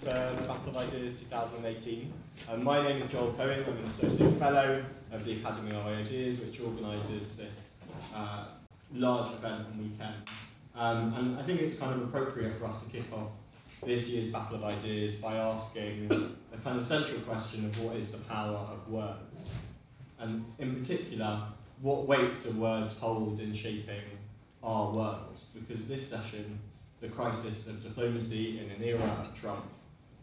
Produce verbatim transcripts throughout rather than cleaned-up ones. to the Battle of Ideas twenty eighteen. Um, my name is Joel Cohen. I'm an associate fellow of the Academy of Ideas, which organises this uh, large event and weekend. Um, and I think it's kind of appropriate for us to kick off this year's Battle of Ideas by asking the kind of central question of what is the power of words? And in particular, what weight do words hold in shaping our world? Because this session, the crisis of diplomacy in an era of Trump,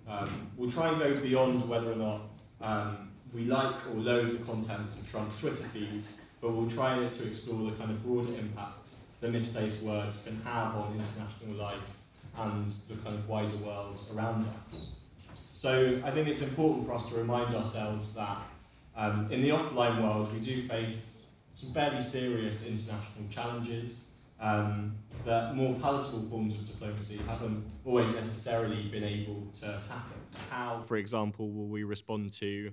um, will try and go beyond whether or not um, we like or loathe the contents of Trump's Twitter feed, but we'll try to explore the kind of broader impact that misplaced words can have on international life and the kind of wider world around us. So I think it's important for us to remind ourselves that um, in the offline world, we do face some fairly serious international challenges, um, that more palatable forms of diplomacy haven't always necessarily been able to tackle. How, for example, will we respond to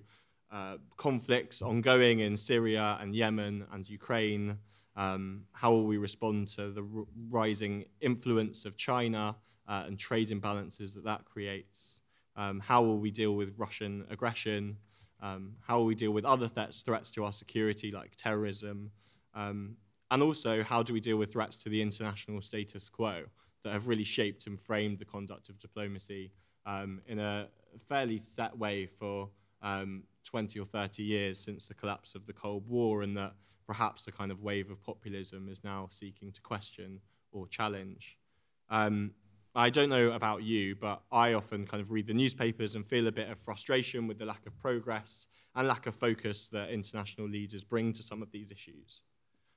uh, conflicts ongoing in Syria and Yemen and Ukraine? Um, how will we respond to the r rising influence of China uh, and trade imbalances that that creates? Um, how will we deal with Russian aggression? Um, how will we deal with other th threats to our security, like terrorism? Um, and also, how do we deal with threats to the international status quo that have really shaped and framed the conduct of diplomacy um, in a fairly set way for um, twenty or thirty years since the collapse of the Cold War, and that perhaps a kind of wave of populism is now seeking to question or challenge? Um, I don't know about you, but I often kind of read the newspapers and feel a bit of frustration with the lack of progress and lack of focus that international leaders bring to some of these issues.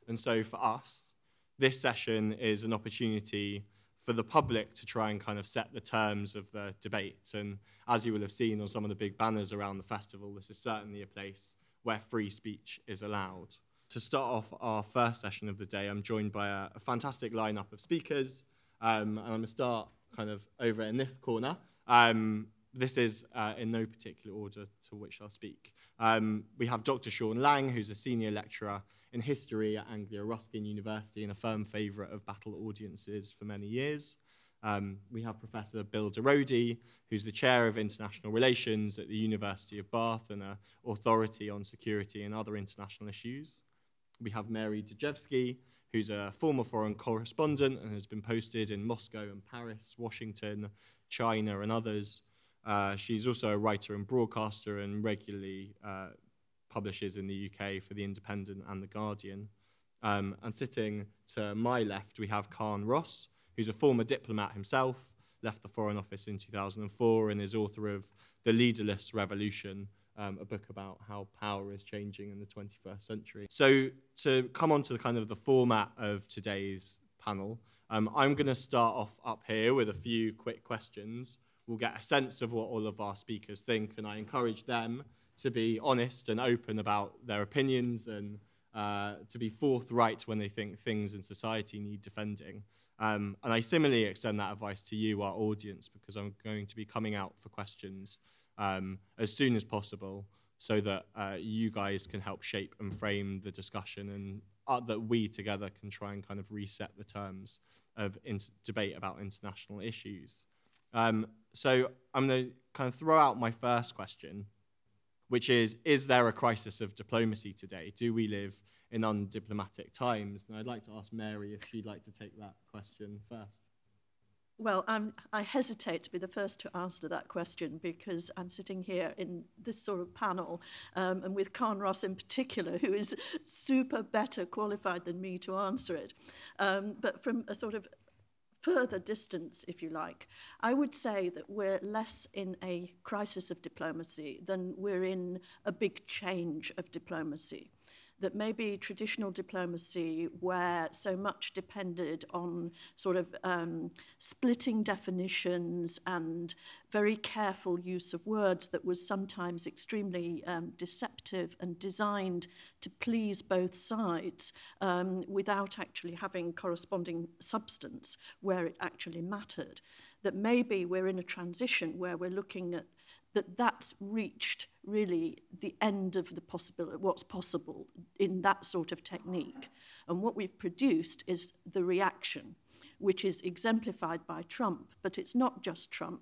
And so for us, this session is an opportunity for the public to try and kind of set the terms of the debate. And as you will have seen on some of the big banners around the festival, this is certainly a place where free speech is allowed. To start off our first session of the day, I'm joined by a, a fantastic lineup of speakers. Um, and I'm going to start kind of over in this corner. Um, this is uh, in no particular order to which I'll speak. Um, we have Doctor Sean Lang, who's a senior lecturer in history at Anglia Ruskin University and a firm favourite of battle audiences for many years. Um, we have Professor Bill DeRodi, who's the chair of international relations at the University of Bath and an authority on security and other international issues. We have Mary Dajewski, who's a former foreign correspondent and has been posted in Moscow and Paris, Washington, China, and others. Uh, she's also a writer and broadcaster and regularly uh, publishes in the U K for The Independent and The Guardian. Um, and sitting to my left, we have Carne Ross, who's a former diplomat himself, left the Foreign Office in two thousand four, and is author of The Leaderless Revolution, Um, a book about how power is changing in the twenty-first century. So to come on to the kind of the format of today's panel, um, I'm going to start off up here with a few quick questions. We'll get a sense of what all of our speakers think, and I encourage them to be honest and open about their opinions and uh, to be forthright when they think things in society need defending. Um, and I similarly extend that advice to you, our audience, because I'm going to be coming out for questions Um, as soon as possible, so that uh, you guys can help shape and frame the discussion, and uh, that we together can try and kind of reset the terms of debate about international issues. Um, so I'm going to kind of throw out my first question, which is, is there a crisis of diplomacy today? Do we live in undiplomatic times? And I'd like to ask Mary if she'd like to take that question first. Well, I'm, I hesitate to be the first to answer that question because I'm sitting here in this sort of panel um, and with Carne Ross in particular, who is super better qualified than me to answer it. Um, but from a sort of further distance, if you like, I would say that we're less in a crisis of diplomacy than we're in a big change of diplomacy. That maybe traditional diplomacy, where so much depended on sort of um, splitting definitions and very careful use of words that was sometimes extremely um, deceptive and designed to please both sides um, without actually having corresponding substance where it actually mattered, that maybe we're in a transition where we're looking at that that's reached really the end of the possibility, what's possible in that sort of technique. And what we've produced is the reaction, which is exemplified by Trump, but it's not just Trump.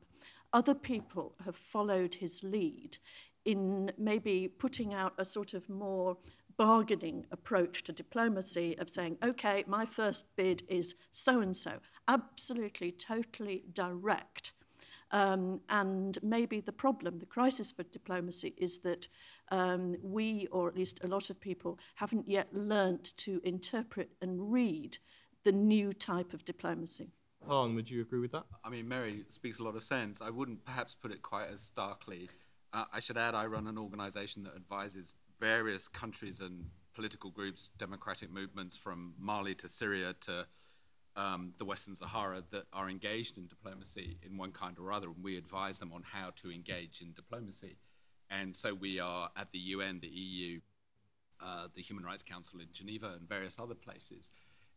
other people have followed his lead in maybe putting out a sort of more bargaining approach to diplomacy of saying, okay, my first bid is so-and-so, absolutely, totally direct. Um, and maybe the problem, the crisis for diplomacy is that um, we, or at least a lot of people, haven't yet learnt to interpret and read the new type of diplomacy. Khan, would you agree with that? I mean, Mary speaks a lot of sense. I wouldn't perhaps put it quite as starkly. Uh, I should add I run an organisation that advises various countries and political groups, democratic movements from Mali to Syria to Um, the Western Sahara that are engaged in diplomacy in one kind or other, and we advise them on how to engage in diplomacy. And so we are at the U N, the E U, uh, the Human Rights Council in Geneva and various other places.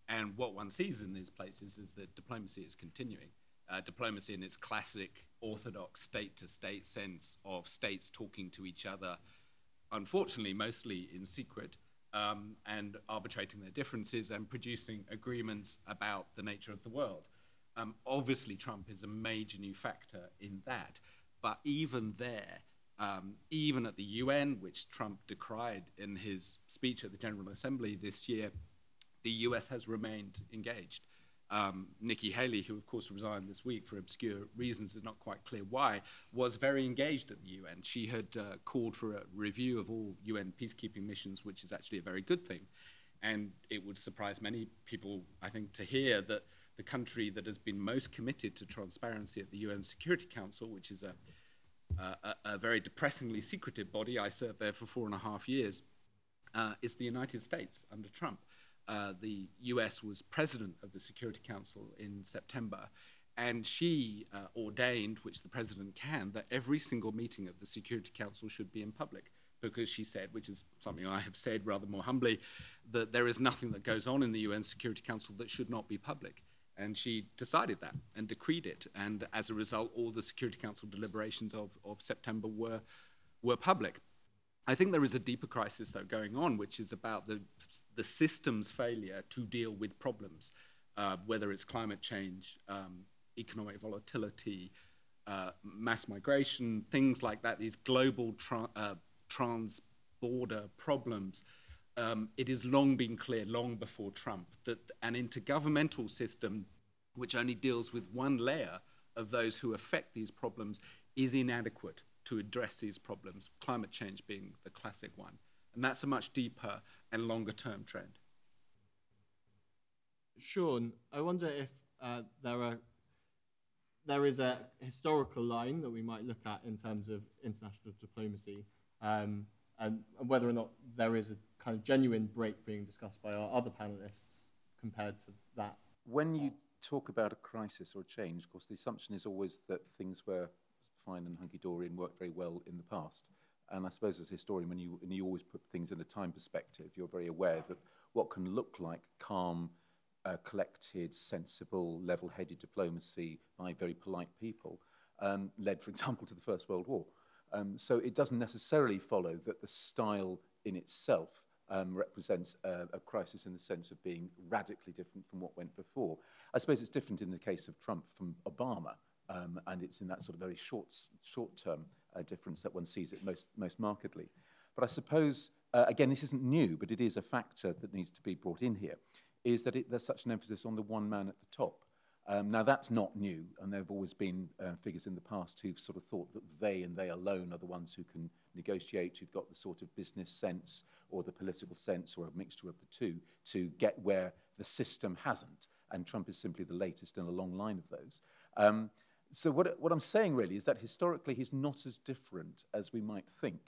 And what one sees in these places is that diplomacy is continuing. Uh, diplomacy in its classic orthodox state-to-state sense of states talking to each other, unfortunately mostly in secret, Um, and arbitrating their differences and producing agreements about the nature of the world. Um, obviously, Trump is a major new factor in that. But even there, um, even at the U N, which Trump decried in his speech at the General Assembly this year, the U S has remained engaged. Um, Nikki Haley, who of course resigned this week for obscure reasons, it's not quite clear why, was very engaged at the U N. She had uh, called for a review of all U N peacekeeping missions, which is actually a very good thing. And it would surprise many people, I think, to hear that the country that has been most committed to transparency at the U N Security Council, which is a, a, a very depressingly secretive body, I served there for four and a half years, uh, is the United States under Trump. Uh, the U S was president of the Security Council in September, and she uh, ordained, which the president can, that every single meeting of the Security Council should be in public, because she said, which is something I have said rather more humbly, that there is nothing that goes on in the U N Security Council that should not be public. And she decided that and decreed it. And as a result, all the Security Council deliberations of, of September were, were public. I think there is a deeper crisis, though, going on, which is about the, the system's failure to deal with problems, uh, whether it's climate change, um, economic volatility, uh, mass migration, things like that, these global tra uh, trans-border problems. Um, it has long been clear, long before Trump, that an intergovernmental system which only deals with one layer of those who affect these problems is inadequate to address these problems, climate change being the classic one. And that's a much deeper and longer-term trend. Sean, I wonder if uh, there are there is a historical line that we might look at in terms of international diplomacy, um, and, and whether or not there is a kind of genuine break being discussed by our other panelists compared to that. When you talk about a crisis or a change, of course, the assumption is always that things were fine and hunky-dory and worked very well in the past. And I suppose as a historian, when you, and you always put things in a time perspective, you're very aware that what can look like calm, uh, collected, sensible, level-headed diplomacy by very polite people um, led, for example, to the First World War. Um, so it doesn't necessarily follow that the style in itself um, represents a, a crisis in the sense of being radically different from what went before. I suppose it's different in the case of Trump from Obama, Um, and it's in that sort of very short, short-term uh, difference that one sees it most, most markedly. But I suppose, uh, again, this isn't new, but it is a factor that needs to be brought in here, is that it, there's such an emphasis on the one man at the top. Um, now, that's not new, and there have always been uh, figures in the past who've sort of thought that they and they alone are the ones who can negotiate, who've got the sort of business sense or the political sense or a mixture of the two to get where the system hasn't. And Trump is simply the latest in a long line of those. Um, So what, what I'm saying really is that historically he's not as different as we might think.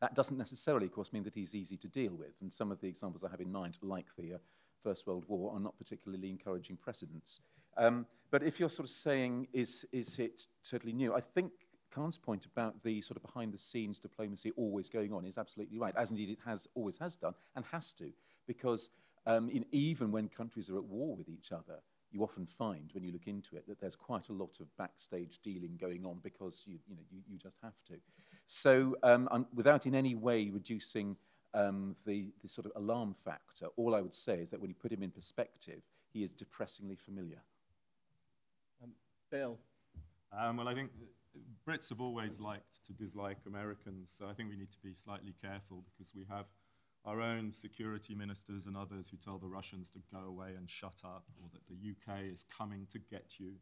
That doesn't necessarily, of course, mean that he's easy to deal with. And some of the examples I have in mind, like the uh, First World War, are not particularly encouraging precedents. Um, but if you're sort of saying, is, is it totally new? I think Khan's point about the sort of behind-the-scenes diplomacy always going on is absolutely right, as indeed it has always has done and has to, because um, in, even when countries are at war with each other, you often find, when you look into it, that there's quite a lot of backstage dealing going on because you, you know, you, you just have to. So um, without in any way reducing um, the, the sort of alarm factor, all I would say is that when you put him in perspective, he is depressingly familiar. Um, Bill? Um, well, I think Brits have always liked to dislike Americans, so I think we need to be slightly careful because we have our own security ministers and others who tell the Russians to go away and shut up, or that the U K is coming to get you.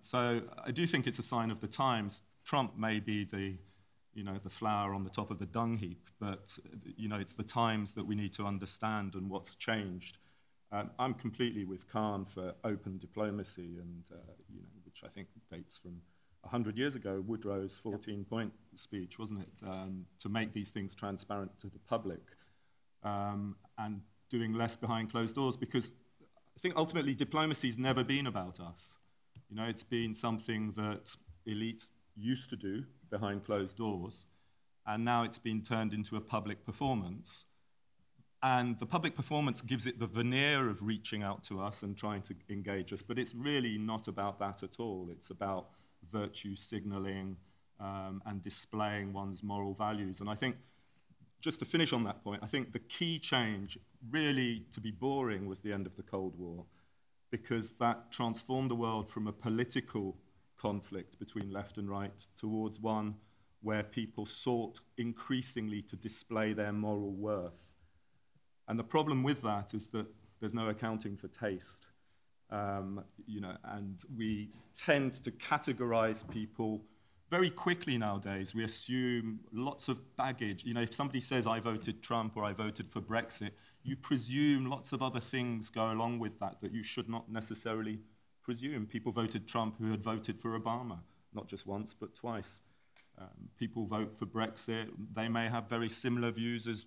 So I do think it's a sign of the times. Trump may be the, you know, the flower on the top of the dung heap, but you know, it's the times that we need to understand and what's changed. Um, I'm completely with Khan for open diplomacy, and uh, you know, which I think dates from one hundred years ago, Woodrow's fourteen-point speech, wasn't it, um, to make these things transparent to the public. Um, and doing less behind closed doors, because I think ultimately diplomacy's never been about us. You know, it's been something that elites used to do behind closed doors, and now it's been turned into a public performance. And the public performance gives it the veneer of reaching out to us and trying to engage us, but it's really not about that at all. It's about virtue signaling um, and displaying one's moral values. And I think, just to finish on that point, I think the key change, really to be boring, was the end of the Cold War, because that transformed the world from a political conflict between left and right towards one where people sought increasingly to display their moral worth. And the problem with that is that there's no accounting for taste. Um, you know, and we tend to categorize people very quickly nowadays. We assume lots of baggage. You know, if somebody says, I voted Trump or I voted for Brexit, you presume lots of other things go along with that that you should not necessarily presume. People voted Trump who had voted for Obama, not just once, but twice. Um, people vote for Brexit. They may have very similar views as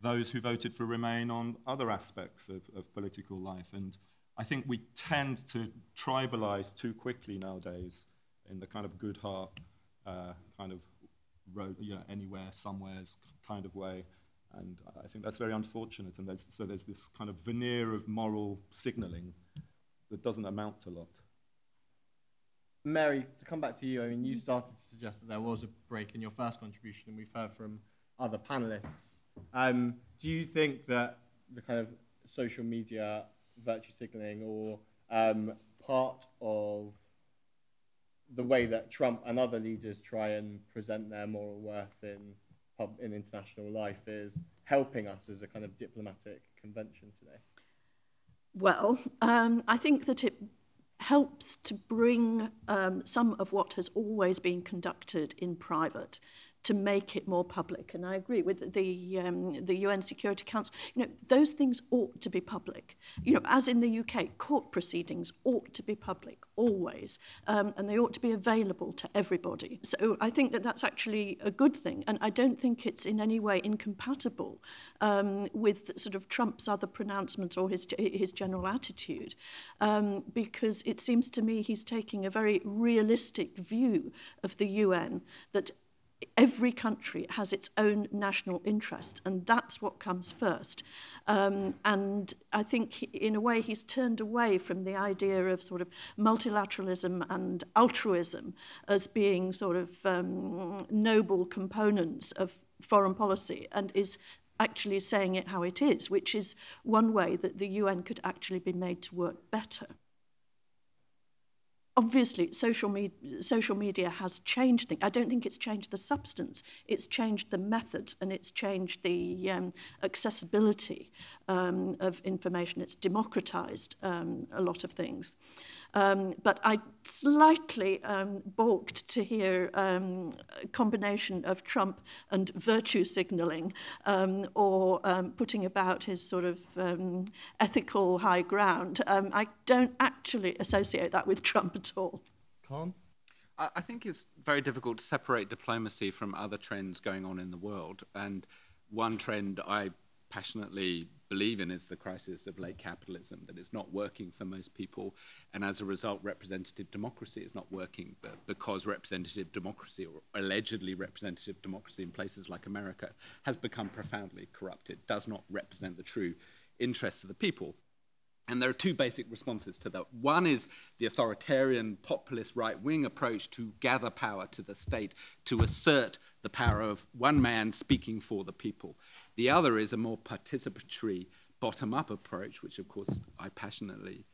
those who voted for Remain on other aspects of, of political life. And I think we tend to tribalize too quickly nowadays in the kind of good heart Uh, kind of road, you know, anywhere, somewheres kind of way. And I think that's very unfortunate. And there's, so there's this kind of veneer of moral signaling that doesn't amount to a lot. Mary, to come back to you, I mean, you started to suggest that there was a break in your first contribution, and we've heard from other panelists. Um, do you think that the kind of social media virtue signaling, or um, part of the way that Trump and other leaders try and present their moral worth in, in international life, is helping us as a kind of diplomatic convention today? Well, um, I think that it helps to bring um, some of what has always been conducted in private to make it more public. And I agree with the, um, the U N Security Council. You know, those things ought to be public. You know, as in the U K, court proceedings ought to be public, always. Um, and they ought to be available to everybody. So I think that that's actually a good thing. And I don't think it's in any way incompatible um, with sort of Trump's other pronouncements or his, his general attitude, um, because it seems to me he's taking a very realistic view of the U N, that every country has its own national interest, and that's what comes first. Um, and I think, he, in a way, he's turned away from the idea of sort of multilateralism and altruism as being sort of um, noble components of foreign policy, and is actually saying it how it is, which is one way that the U N could actually be made to work better. Obviously, social, me social media has changed things. I don't think it's changed the substance. It's changed the method, and it's changed the um, accessibility um, of information. It's democratized um, a lot of things. Um, but I slightly um, balked to hear um, a combination of Trump and virtue signaling, um, or um, putting about his sort of um, ethical high ground. Um, I don't actually associate that with Trump at all. Khan? I think it's very difficult to separate diplomacy from other trends going on in the world. And one trend I passionately believe in is the crisis of late capitalism, that it's not working for most people, and as a result representative democracy is not working, but because representative democracy, or allegedly representative democracy in places like America, has become profoundly corrupted, does not represent the true interests of the people. And there are two basic responses to that. One is the authoritarian populist right-wing approach to gather power to the state, to assert the power of one man speaking for the people. The other is a more participatory, bottom-up approach, which, of course, I passionately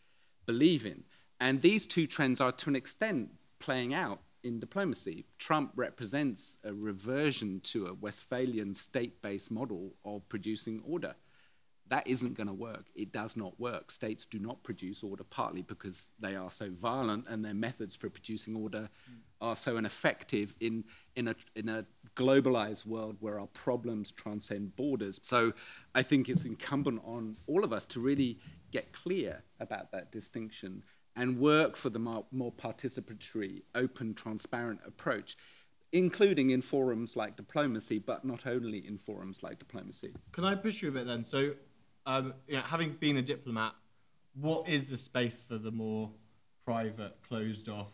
believe in. And these two trends are, to an extent, playing out in diplomacy. Trump represents a reversion to a Westphalian state-based model of producing order. That isn't going to work. It does not work. States do not produce order, partly because they are so violent and their methods for producing order mm. are so ineffective in, in, a, in a globalized world where our problems transcend borders. So I think it's incumbent on all of us to really get clear about that distinction and work for the more, more participatory, open, transparent approach, including in forums like diplomacy, but not only in forums like diplomacy. Can I push you a bit then? So, Um, you know, having been a diplomat, what is the space for the more private, closed-off,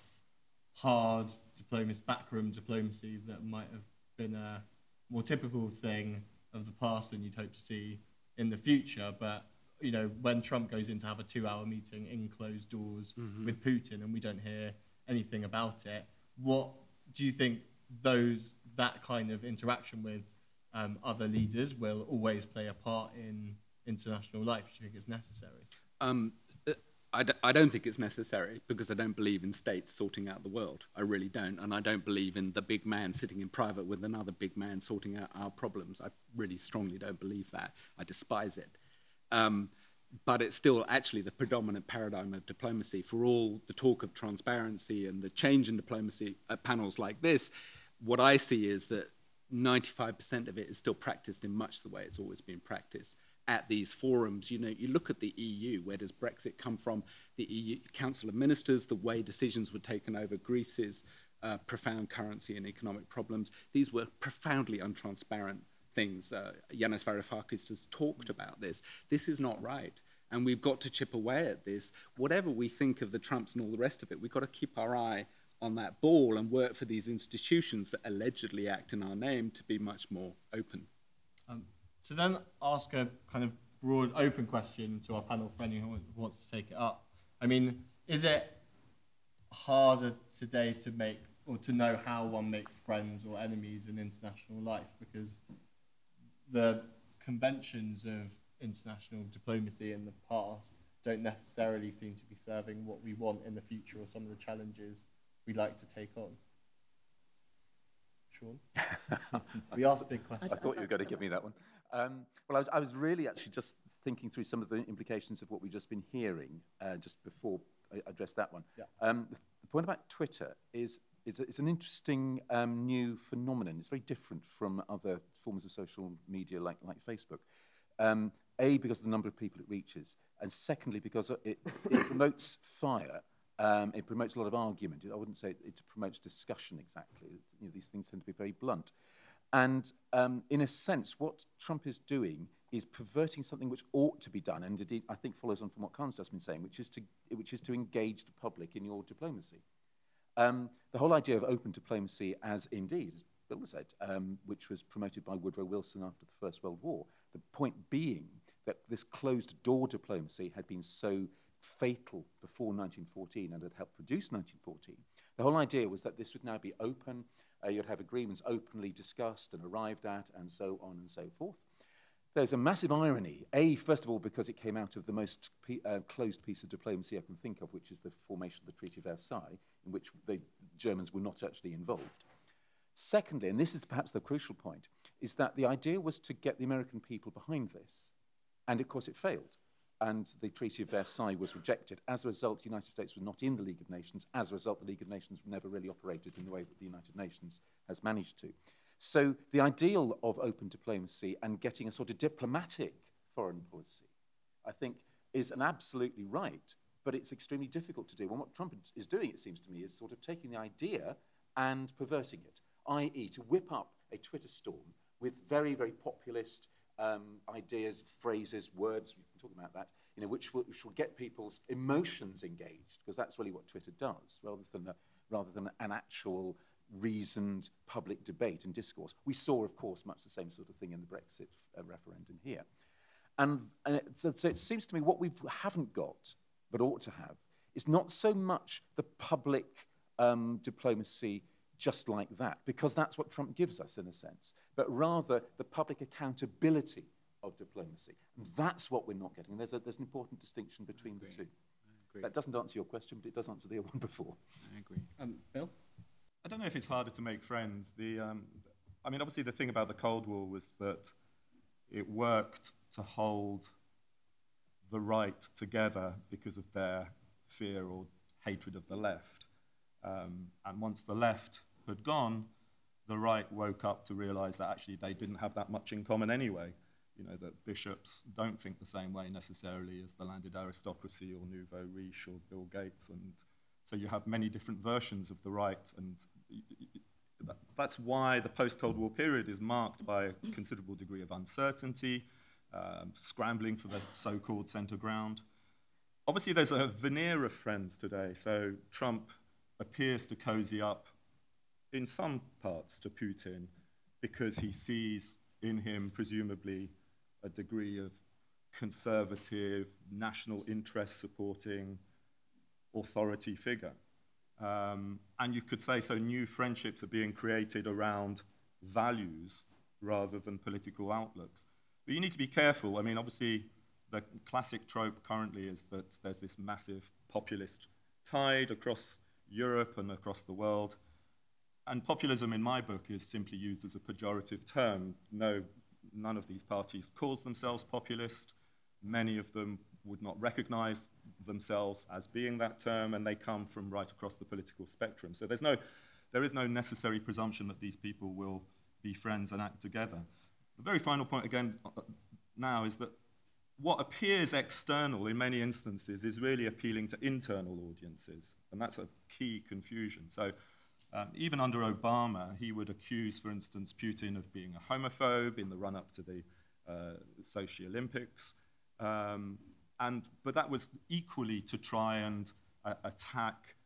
hard diplomacy, backroom diplomacy that might have been a more typical thing of the past than you'd hope to see in the future? But, you know, when Trump goes in to have a two-hour meeting in closed doors mm-hmm. with Putin and we don't hear anything about it, what do you think those that kind of interaction with um, other leaders will always play a part in international life? Do you think it's necessary? Um, I, d I don't think it's necessary, because I don't believe in states sorting out the world. I really don't. And I don't believe in the big man sitting in private with another big man sorting out our problems. I really strongly don't believe that. I despise it. Um, but it's still actually the predominant paradigm of diplomacy. For all the talk of transparency and the change in diplomacy at panels like this, what I see is that ninety-five percent of it is still practiced in much the way it's always been practiced. At these forums, you know, you look at the E U, where does Brexit come from? The E U Council of Ministers, the way decisions were taken over Greece's uh, profound currency and economic problems. These were profoundly untransparent things. Uh, Yanis Varoufakis has talked about this. This is not right. And we've got to chip away at this. Whatever we think of the Trumps and all the rest of it, we've got to keep our eye on that ball and work for these institutions that allegedly act in our name to be much more open. Um, So then ask a kind of broad, open question to our panel for anyone who wants to take it up. I mean, is it harder today to make or to know how one makes friends or enemies in international life? Because the conventions of international diplomacy in the past don't necessarily seem to be serving what we want in the future or some of the challenges we like to take on. Sean? We asked big questions. I thought you were going to give me that one. Um, well, I was, I was really actually just thinking through some of the implications of what we've just been hearing uh, just before I addressed that one. Yeah. Um, the, the point about Twitter is it's, it's an interesting um, new phenomenon. It's very different from other forms of social media like, like Facebook. Um, A, because of the number of people it reaches, and secondly, because it, it promotes fire. Um, it promotes a lot of argument. I wouldn't say it, it promotes discussion exactly. You know, these things tend to be very blunt. And um, in a sense, what Trump is doing is perverting something which ought to be done, and indeed I think follows on from what Khan's just been saying, which is to, which is to engage the public in your diplomacy. Um, the whole idea of open diplomacy, as indeed, as Bill said, um, which was promoted by Woodrow Wilson after the First World War, the point being that this closed-door diplomacy had been so fatal before nineteen fourteen and had helped produce nineteen fourteen. The whole idea was that this would now be open, uh, you'd have agreements openly discussed and arrived at and so on and so forth. There's a massive irony, A, first of all, because it came out of the most uh, closed piece of diplomacy I can think of, which is the formation of the Treaty of Versailles, in which the Germans were not actually involved. Secondly, and this is perhaps the crucial point, is that the idea was to get the American people behind this, and of course it failed. And the Treaty of Versailles was rejected. As a result, the United States was not in the League of Nations. As a result, the League of Nations never really operated in the way that the United Nations has managed to. So the ideal of open diplomacy and getting a sort of diplomatic foreign policy, I think, is an absolutely right, but it's extremely difficult to do. And what Trump is doing, it seems to me, is sort of taking the idea and perverting it, that is to whip up a Twitter storm with very, very populist Um, ideas, phrases, words, we can talk about that, you know, which will, which will get people's emotions engaged, because that's really what Twitter does, rather than, a, rather than an actual reasoned public debate and discourse. We saw, of course, much the same sort of thing in the Brexit uh, referendum here. And, and it, so, so it seems to me what we haven't got, but ought to have, is not so much the public um, diplomacy just like that, because that's what Trump gives us in a sense, but rather the public accountability of diplomacy. And that's what we're not getting. There's, a, there's an important distinction between the two. agree. That doesn't answer your question, but it does answer the one before. I agree. Um, Bill? I don't know if it's harder to make friends. The, um, I mean, obviously the thing about the Cold War was that it worked to hold the right together because of their fear or hatred of the left. Um, and once the left had gone, the right woke up to realize that actually they didn't have that much in common anyway. You know, that bishops don't think the same way necessarily as the landed aristocracy or nouveau riche or Bill Gates. And so you have many different versions of the right. And that's why the post-Cold War period is marked by a considerable degree of uncertainty, um, scrambling for the so-called center ground. Obviously, there's a veneer of friends today. So Trump appears to cozy up in some parts to Putin because he sees in him, presumably, a degree of conservative, national interest-supporting authority figure. Um, and you could say, so new friendships are being created around values rather than political outlooks. But you need to be careful. I mean, obviously, the classic trope currently is that there's this massive populist tide across Europe and across the world. And populism, in my book, is simply used as a pejorative term. No, none of these parties calls themselves populist. Many of them would not recognize themselves as being that term, and they come from right across the political spectrum. So there's no, there is no necessary presumption that these people will be friends and act together. The very final point, again, now is that what appears external in many instances is really appealing to internal audiences, and that's a key confusion. So. Um, even under Obama, he would accuse, for instance, Putin of being a homophobe in the run-up to the uh, Sochi Olympics. Um, and, but that was equally to try and uh, attack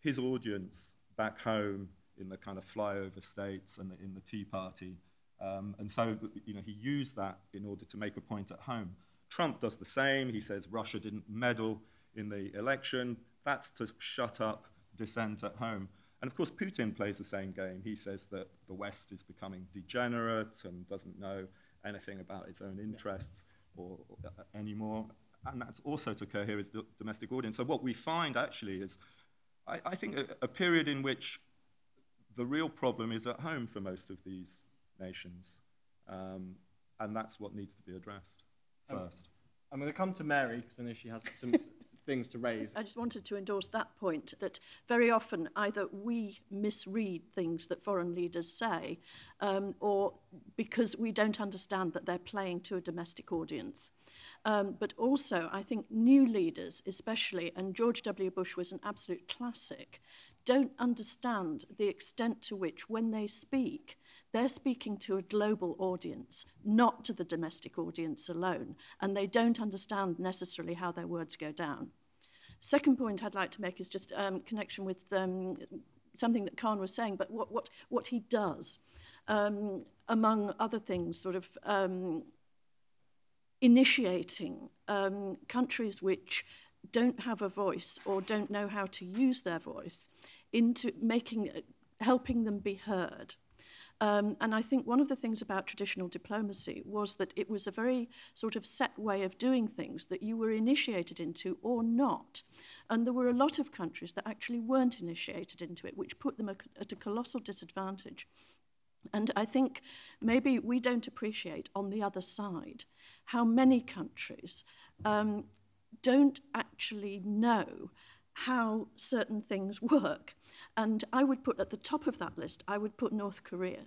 his audience back home in the kind of flyover states and the, in the Tea Party. Um, and so you know, he used that in order to make a point at home. Trump does the same. He says Russia didn't meddle in the election. That's to shut up dissent at home. And of course, Putin plays the same game. He says that the West is becoming degenerate and doesn't know anything about its own interests or, or uh, anymore. And that's also to cohere his do domestic audience. So what we find actually is, I, I think, a, a period in which the real problem is at home for most of these nations. Um, and that's what needs to be addressed first. Um, I'm going to come to Mary, because I know she has some... things to raise. I just wanted to endorse that point, that very often either we misread things that foreign leaders say um, or because we don't understand that they're playing to a domestic audience. Um, but also, I think new leaders especially, and George W. Bush was an absolute classic, don't understand the extent to which when they speak, they're speaking to a global audience, not to the domestic audience alone, and they don't understand necessarily how their words go down. Second point I'd like to make is just um, connection with um, something that Khan was saying, but what, what, what he does, um, among other things, sort of um, initiating um, countries which don't have a voice or don't know how to use their voice into making, helping them be heard. Um, and I think one of the things about traditional diplomacy was that it was a very sort of set way of doing things that you were initiated into or not. And there were a lot of countries that actually weren't initiated into it, which put them at a colossal disadvantage. And I think maybe we don't appreciate on the other side how many countries um, don't actually know how certain things work. And I would put at the top of that list, I would put North Korea.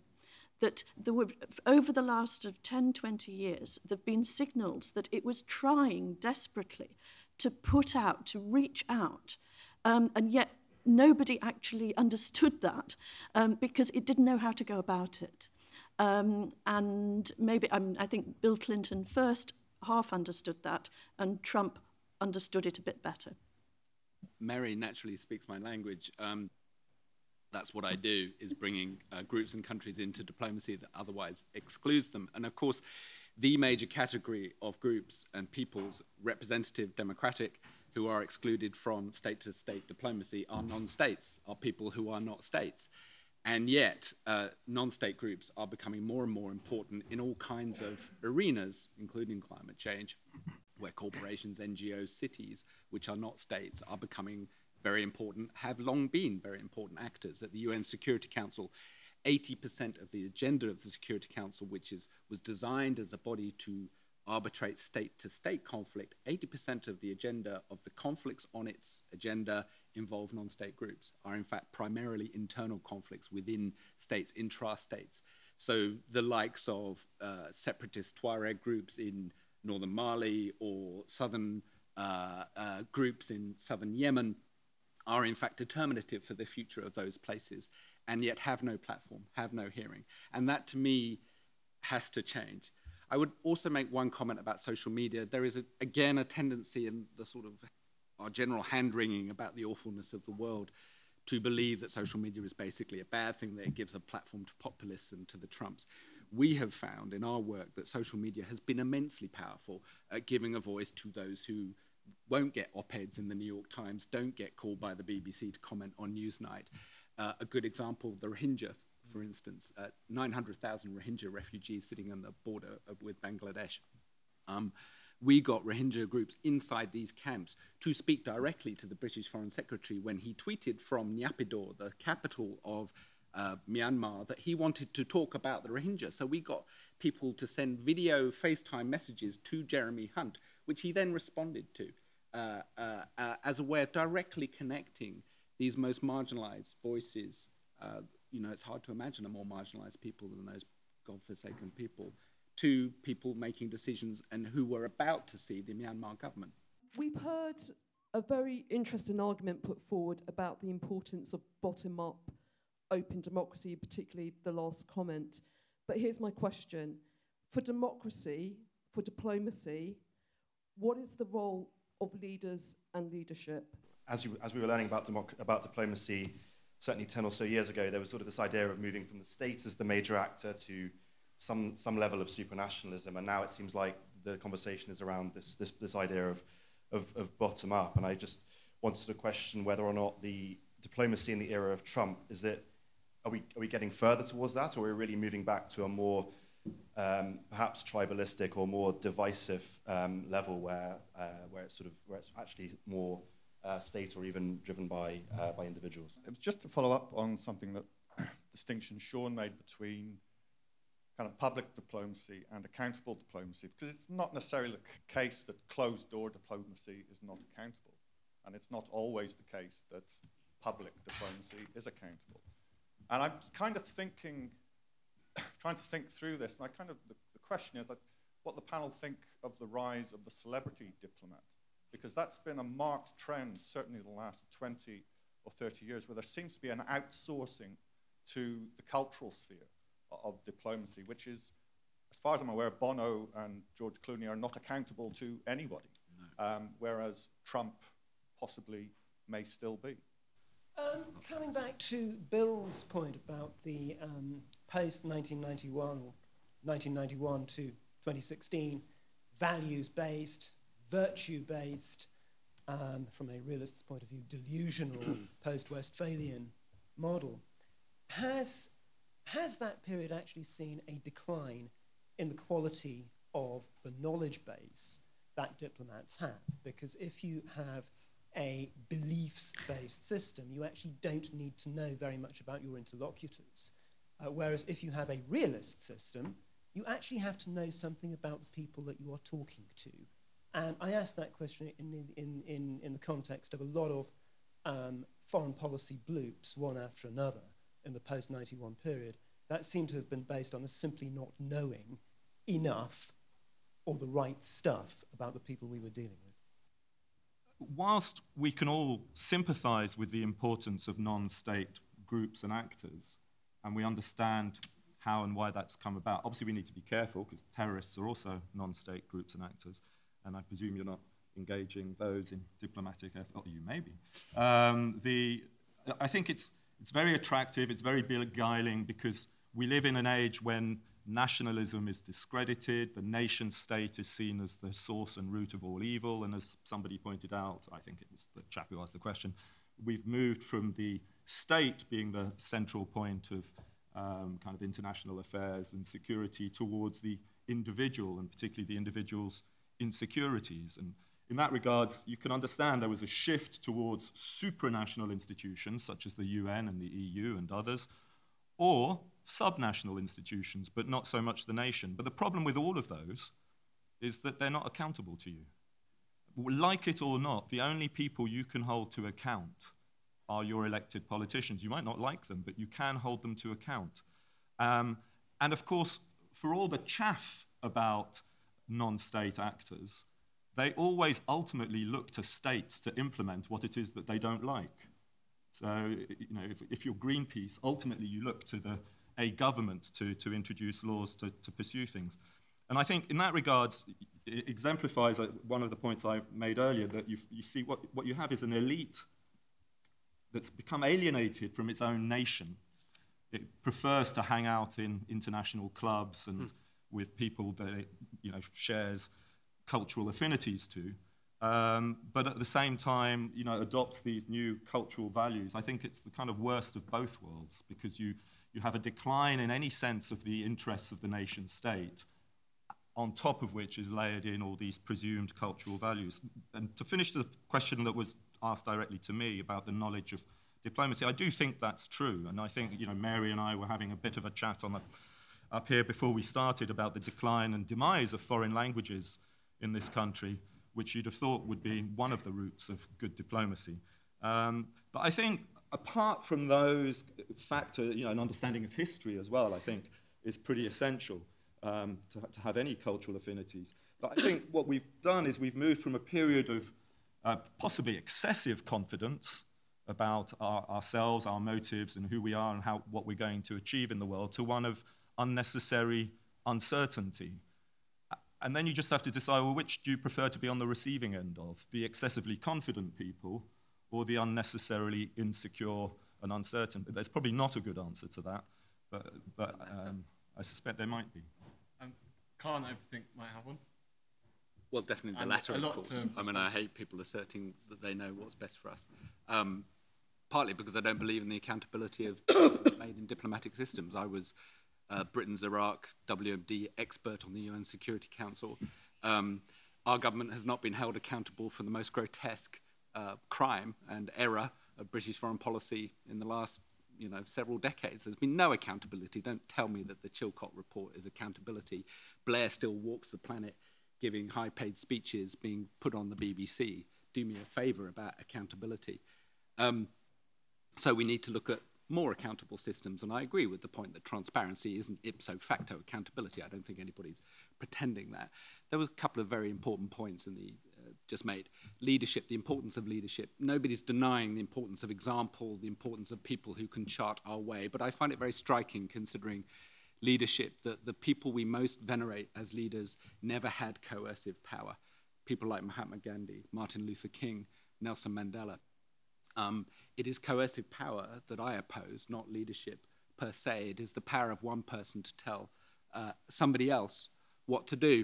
That there were, over the last of ten, twenty years, there have been signals that it was trying desperately to put out, to reach out, um, and yet nobody actually understood that um, because it didn't know how to go about it. Um, and maybe, I mean, I think Bill Clinton first half understood that, and Trump understood it a bit better. Mary naturally speaks my language. Um, that's what I do, is bringing uh, groups and countries into diplomacy that otherwise excludes them. And of course, the major category of groups and peoples, representative, democratic, who are excluded from state-to-state diplomacy are non-states, are people who are not states. And yet, uh, non-state groups are becoming more and more important in all kinds of arenas, including climate change, where corporations, N G Os, cities, which are not states, are becoming very important, have long been very important actors. At the U N Security Council, eighty percent of the agenda of the Security Council, which is, was designed as a body to arbitrate state-to-state conflict, eighty percent of the agenda of the conflicts on its agenda involve non-state groups, are in fact primarily internal conflicts within states, intra-states. So the likes of uh, separatist Tuareg groups in northern Mali or southern uh, uh, groups in southern Yemen are in fact determinative for the future of those places, and yet have no platform, have no hearing. And that, to me, has to change. I would also make one comment about social media. There is, a, again, a tendency in the sort of our general hand-wringing about the awfulness of the world to believe that social media is basically a bad thing, that it gives a platform to populists and to the Trumps. We have found in our work that social media has been immensely powerful at giving a voice to those who won't get op-eds in the New York Times, don't get called by the B B C to comment on Newsnight. Uh, a good example, the Rohingya, for instance, uh, nine hundred thousand Rohingya refugees sitting on the border of, with Bangladesh. Um, we got Rohingya groups inside these camps to speak directly to the British Foreign Secretary when he tweeted from Naypyidaw, the capital of uh, Myanmar, that he wanted to talk about the Rohingya. So we got people to send video FaceTime messages to Jeremy Hunt, which he then responded to uh, uh, uh, as a way of directly connecting these most marginalized voices. Uh, you know, it's hard to imagine a more marginalized people than those godforsaken people, to people making decisions and who were about to see the Myanmar government. We've heard a very interesting argument put forward about the importance of bottom-up open democracy, particularly the last comment. But here's my question. For democracy, for diplomacy, what is the role of leaders and leadership? As, you, as we were learning about, about diplomacy, certainly ten or so years ago, there was sort of this idea of moving from the state as the major actor to some, some level of supranationalism, and now it seems like the conversation is around this, this, this idea of, of, of bottom up, and I just wanted to question whether or not the diplomacy in the era of Trump, is it, are we, are we getting further towards that, or are we really moving back to a more um, perhaps tribalistic or more divisive um, level where, uh, where, it's sort of, where it's actually more Uh, state or even driven by, uh, by individuals. It was just to follow up on something that distinction Sean made between kind of public diplomacy and accountable diplomacy, because it's not necessarily the case that closed-door diplomacy is not accountable, and it's not always the case that public diplomacy is accountable. And I'm kind of thinking, trying to think through this, and I kind of, the, the question is like, what the panel think of the rise of the celebrity diplomat, because that's been a marked trend, certainly the last twenty or thirty years, where there seems to be an outsourcing to the cultural sphere of, of diplomacy, which is, as far as I'm aware, Bono and George Clooney are not accountable to anybody, no. um, whereas Trump possibly may still be. Um, coming back to Bill's point about the um, post-nineteen ninety-one, or nineteen ninety-one to twenty sixteen, values-based, virtue-based, um, from a realist's point of view, delusional post-Westphalian model, has, has that period actually seen a decline in the quality of the knowledge base that diplomats have? Because if you have a beliefs-based system, you actually don't need to know very much about your interlocutors. Uh, whereas if you have a realist system, you actually have to know something about the people that you are talking to. And I asked that question in, in, in, in the context of a lot of um, foreign policy bloops, one after another, in the post ninety-one period. That seemed to have been based on us simply not knowing enough or the right stuff about the people we were dealing with. Whilst we can all sympathise with the importance of non-state groups and actors, and we understand how and why that's come about, obviously we need to be careful, because terrorists are also non-state groups and actors, and I presume you're not engaging those in diplomatic effort. Oh, you may be. Um, the, I think it's, it's very attractive, it's very beguiling, because we live in an age when nationalism is discredited, the nation state is seen as the source and root of all evil, and as somebody pointed out, I think it was the chap who asked the question, we've moved from the state being the central point of um, kind of international affairs and security towards the individual, and particularly the individual's insecurities. And in that regard, you can understand there was a shift towards supranational institutions, such as the U N and the E U and others, or subnational institutions, but not so much the nation. But the problem with all of those is that they're not accountable to you. Like it or not, the only people you can hold to account are your elected politicians. You might not like them, but you can hold them to account. Um, and of course, for all the chaff about non-state actors, they always ultimately look to states to implement what it is that they don't like. So, you know, if, if you're Greenpeace, ultimately you look to the, a government to, to introduce laws to, to pursue things. And I think in that regard, it exemplifies one of the points I made earlier, that you, you see what, what you have is an elite that's become alienated from its own nation. It prefers to hang out in international clubs and mm. with people that it, you know, shares cultural affinities to, um, but at the same time, you know, adopts these new cultural values. I think it's the kind of worst of both worlds, because you, you have a decline in any sense of the interests of the nation state, on top of which is layered in all these presumed cultural values. And to finish the question that was asked directly to me about the knowledge of diplomacy, I do think that's true. And I think, you know, Mary and I were having a bit of a chat on the, up here before we started about the decline and demise of foreign languages in this country, which you'd have thought would be one of the roots of good diplomacy. Um, but I think apart from those factors, you know, an understanding of history as well, I think, is pretty essential um, to, to have any cultural affinities. But I think what we've done is we've moved from a period of uh, possibly excessive confidence about our, ourselves, our motives, and who we are and how, what we're going to achieve in the world, to one of unnecessary uncertainty. And then you just have to decide, well, which do you prefer to be on the receiving end of? The excessively confident people or the unnecessarily insecure and uncertain? There's probably not a good answer to that, but, but um, I suspect there might be. Um, Khan, I think, might have one. Well, definitely the and latter, of course. I mean, I hate people asserting that they know what's best for us, um, partly because I don't believe in the accountability of made in diplomatic systems. I was uh, Britain's Iraq W M D expert on the U N Security Council. Um, our government has not been held accountable for the most grotesque uh, crime and error of British foreign policy in the last, you know, several decades. There's been no accountability. Don't tell me that the Chilcot report is accountability. Blair still walks the planet, giving high-paid speeches, being put on the B B C. Do me a favour about accountability. Um, so we need to look at more accountable systems, and I agree with the point that transparency isn't ipso facto accountability. I don't think anybody's pretending that. There was a couple of very important points in the uh, just made. Leadership, the importance of leadership. Nobody's denying the importance of example, the importance of people who can chart our way, but I find it very striking, considering leadership, that the people we most venerate as leaders never had coercive power. People like Mahatma Gandhi, Martin Luther King, Nelson Mandela. Um, it is coercive power that I oppose, not leadership per se. It is the power of one person to tell uh, somebody else what to do.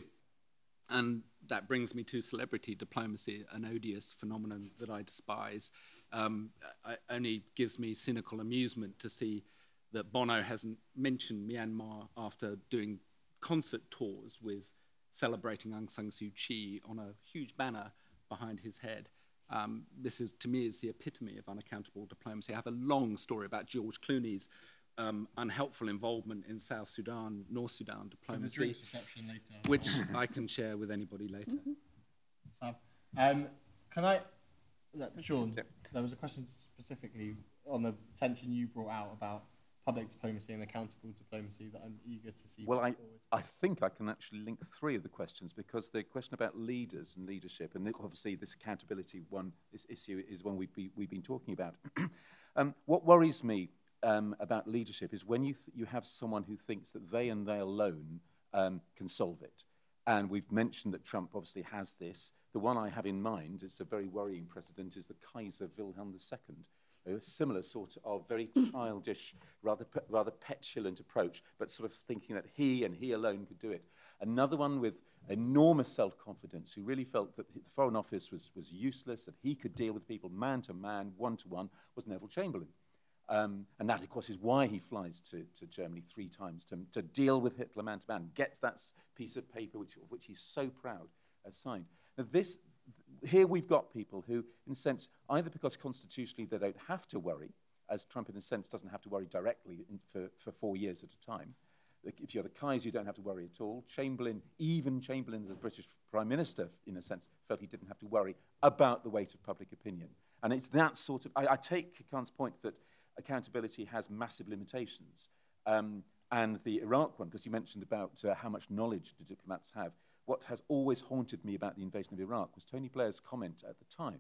And that brings me to celebrity diplomacy, an odious phenomenon that I despise. Um, it only gives me cynical amusement to see that Bono hasn't mentioned Myanmar after doing concert tours with celebrating Aung San Suu Kyi on a huge banner behind his head. Um, this is, to me, is the epitome of unaccountable diplomacy. I have a long story about George Clooney's um, unhelpful involvement in South Sudan, North Sudan diplomacy, later, which I can share with anybody later. Mm-hmm. um, can I, Sean, yeah. There was a question specifically on the tension you brought out about public diplomacy and accountable diplomacy that I'm eager to see. Well, I, I think I can actually link three of the questions, because the question about leaders and leadership, and obviously this accountability one, this issue is one we've, be, we've been talking about. um, what worries me um, about leadership is when you, th you have someone who thinks that they and they alone um, can solve it. And we've mentioned that Trump obviously has this. The one I have in mind, it's a very worrying precedent, is the Kaiser Wilhelm the Second. A similar sort of very childish, rather, rather petulant approach, but sort of thinking that he and he alone could do it. Another one with enormous self-confidence, who really felt that the Foreign Office was, was useless, that he could deal with people man to man, one to one, was Neville Chamberlain. Um, and that, of course, is why he flies to, to Germany three times, to, to deal with Hitler man to man, gets that piece of paper which, of which he's so proud. uh, signed. Now this, here we've got people who, in a sense, either because constitutionally they don't have to worry, as Trump, in a sense, doesn't have to worry directly in, for, for four years at a time. Like if you're the Kaiser, you don't have to worry at all. Chamberlain, even Chamberlain as a British Prime Minister, in a sense, felt he didn't have to worry about the weight of public opinion. And it's that sort of... I, I take Khan's point that accountability has massive limitations. Um, and the Iraq one, because you mentioned about uh, how much knowledge do diplomats have, what has always haunted me about the invasion of Iraq was Tony Blair's comment at the time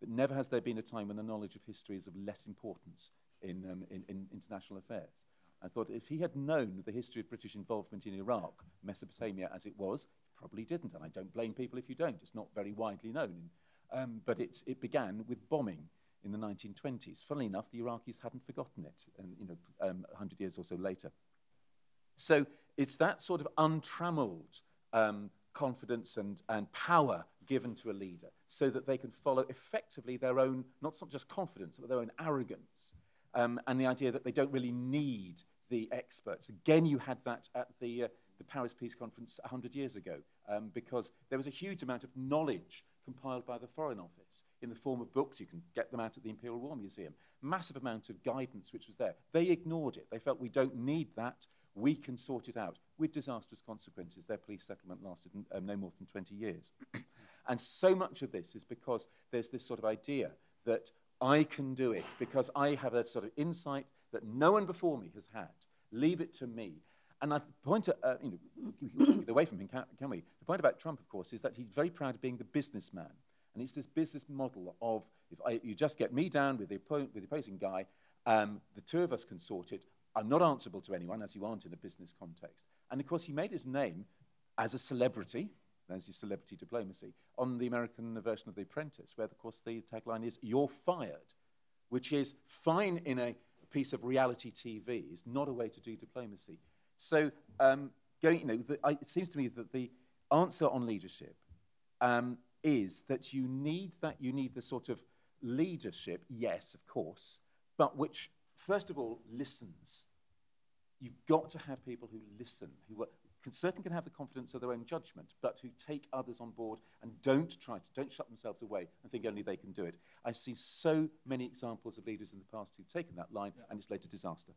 that never has there been a time when the knowledge of history is of less importance in, um, in, in international affairs. I thought if he had known the history of British involvement in Iraq, Mesopotamia as it was, he probably didn't. And I don't blame people if you don't. It's not very widely known. Um, but it's, it began with bombing in the nineteen twenties. Funnily enough, the Iraqis hadn't forgotten it, and, you know, um, a hundred years or so later. So it's that sort of untrammeled um, confidence and, and power given to a leader so that they can follow effectively their own, not just confidence, but their own arrogance. Um, and the idea that they don't really need the experts. Again, you had that at the, uh, the Paris Peace Conference a hundred years ago, um, because there was a huge amount of knowledge compiled by the Foreign Office in the form of books. You can get them out at the Imperial War Museum. Massive amount of guidance which was there. They ignored it. They felt we don't need that. We can sort it out, with disastrous consequences. Their police settlement lasted um, no more than twenty years. And so much of this is because there's this sort of idea that I can do it because I have a sort of insight that no one before me has had. Leave it to me. And I point to, uh, you know, get away from him, can, can we? The point about Trump, of course, is that he's very proud of being the businessman. And it's this business model of, if I, you just get me down with the, with the opposing guy, um, the two of us can sort it. I'm not answerable to anyone, as you aren't in a business context. And, of course, he made his name as a celebrity. There's your celebrity diplomacy, on the American version of The Apprentice, where, of course, the tagline is, "You're fired," which is fine in a piece of reality T V. It's not a way to do diplomacy. So um, going, you know, the, I, it seems to me that the answer on leadership um, is that you need that. You need the sort of leadership, yes, of course, but which, first of all, listens. You've got to have people who listen, who are, Can, certainly can have the confidence of their own judgment, but who take others on board and don't try to, don't shut themselves away and think only they can do it. I've seen so many examples of leaders in the past who've taken that line, yeah, and it's led to disaster.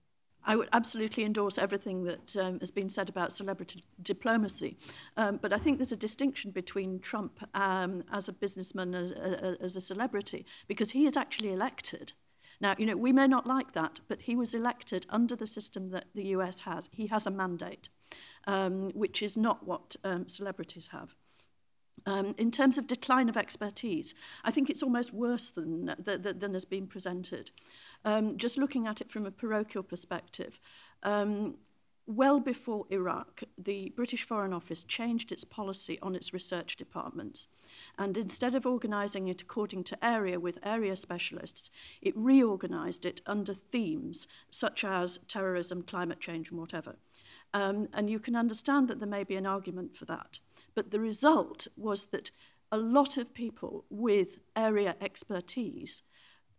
I would absolutely endorse everything that um, has been said about celebrity diplomacy. Um, but I think there's a distinction between Trump um, as a businessman and as, uh, as a celebrity, because he is actually elected. Now, you know, we may not like that, but he was elected under the system that the U S has. He has a mandate. Um, which is not what um, celebrities have. Um, in terms of decline of expertise, I think it's almost worse than, than, than has been presented. Um, just looking at it from a parochial perspective, um, well before Iraq, the British Foreign Office changed its policy on its research departments. And instead of organising it according to area with area specialists, it reorganised it under themes such as terrorism, climate change and whatever. Um, and you can understand that there may be an argument for that. But the result was that a lot of people with area expertise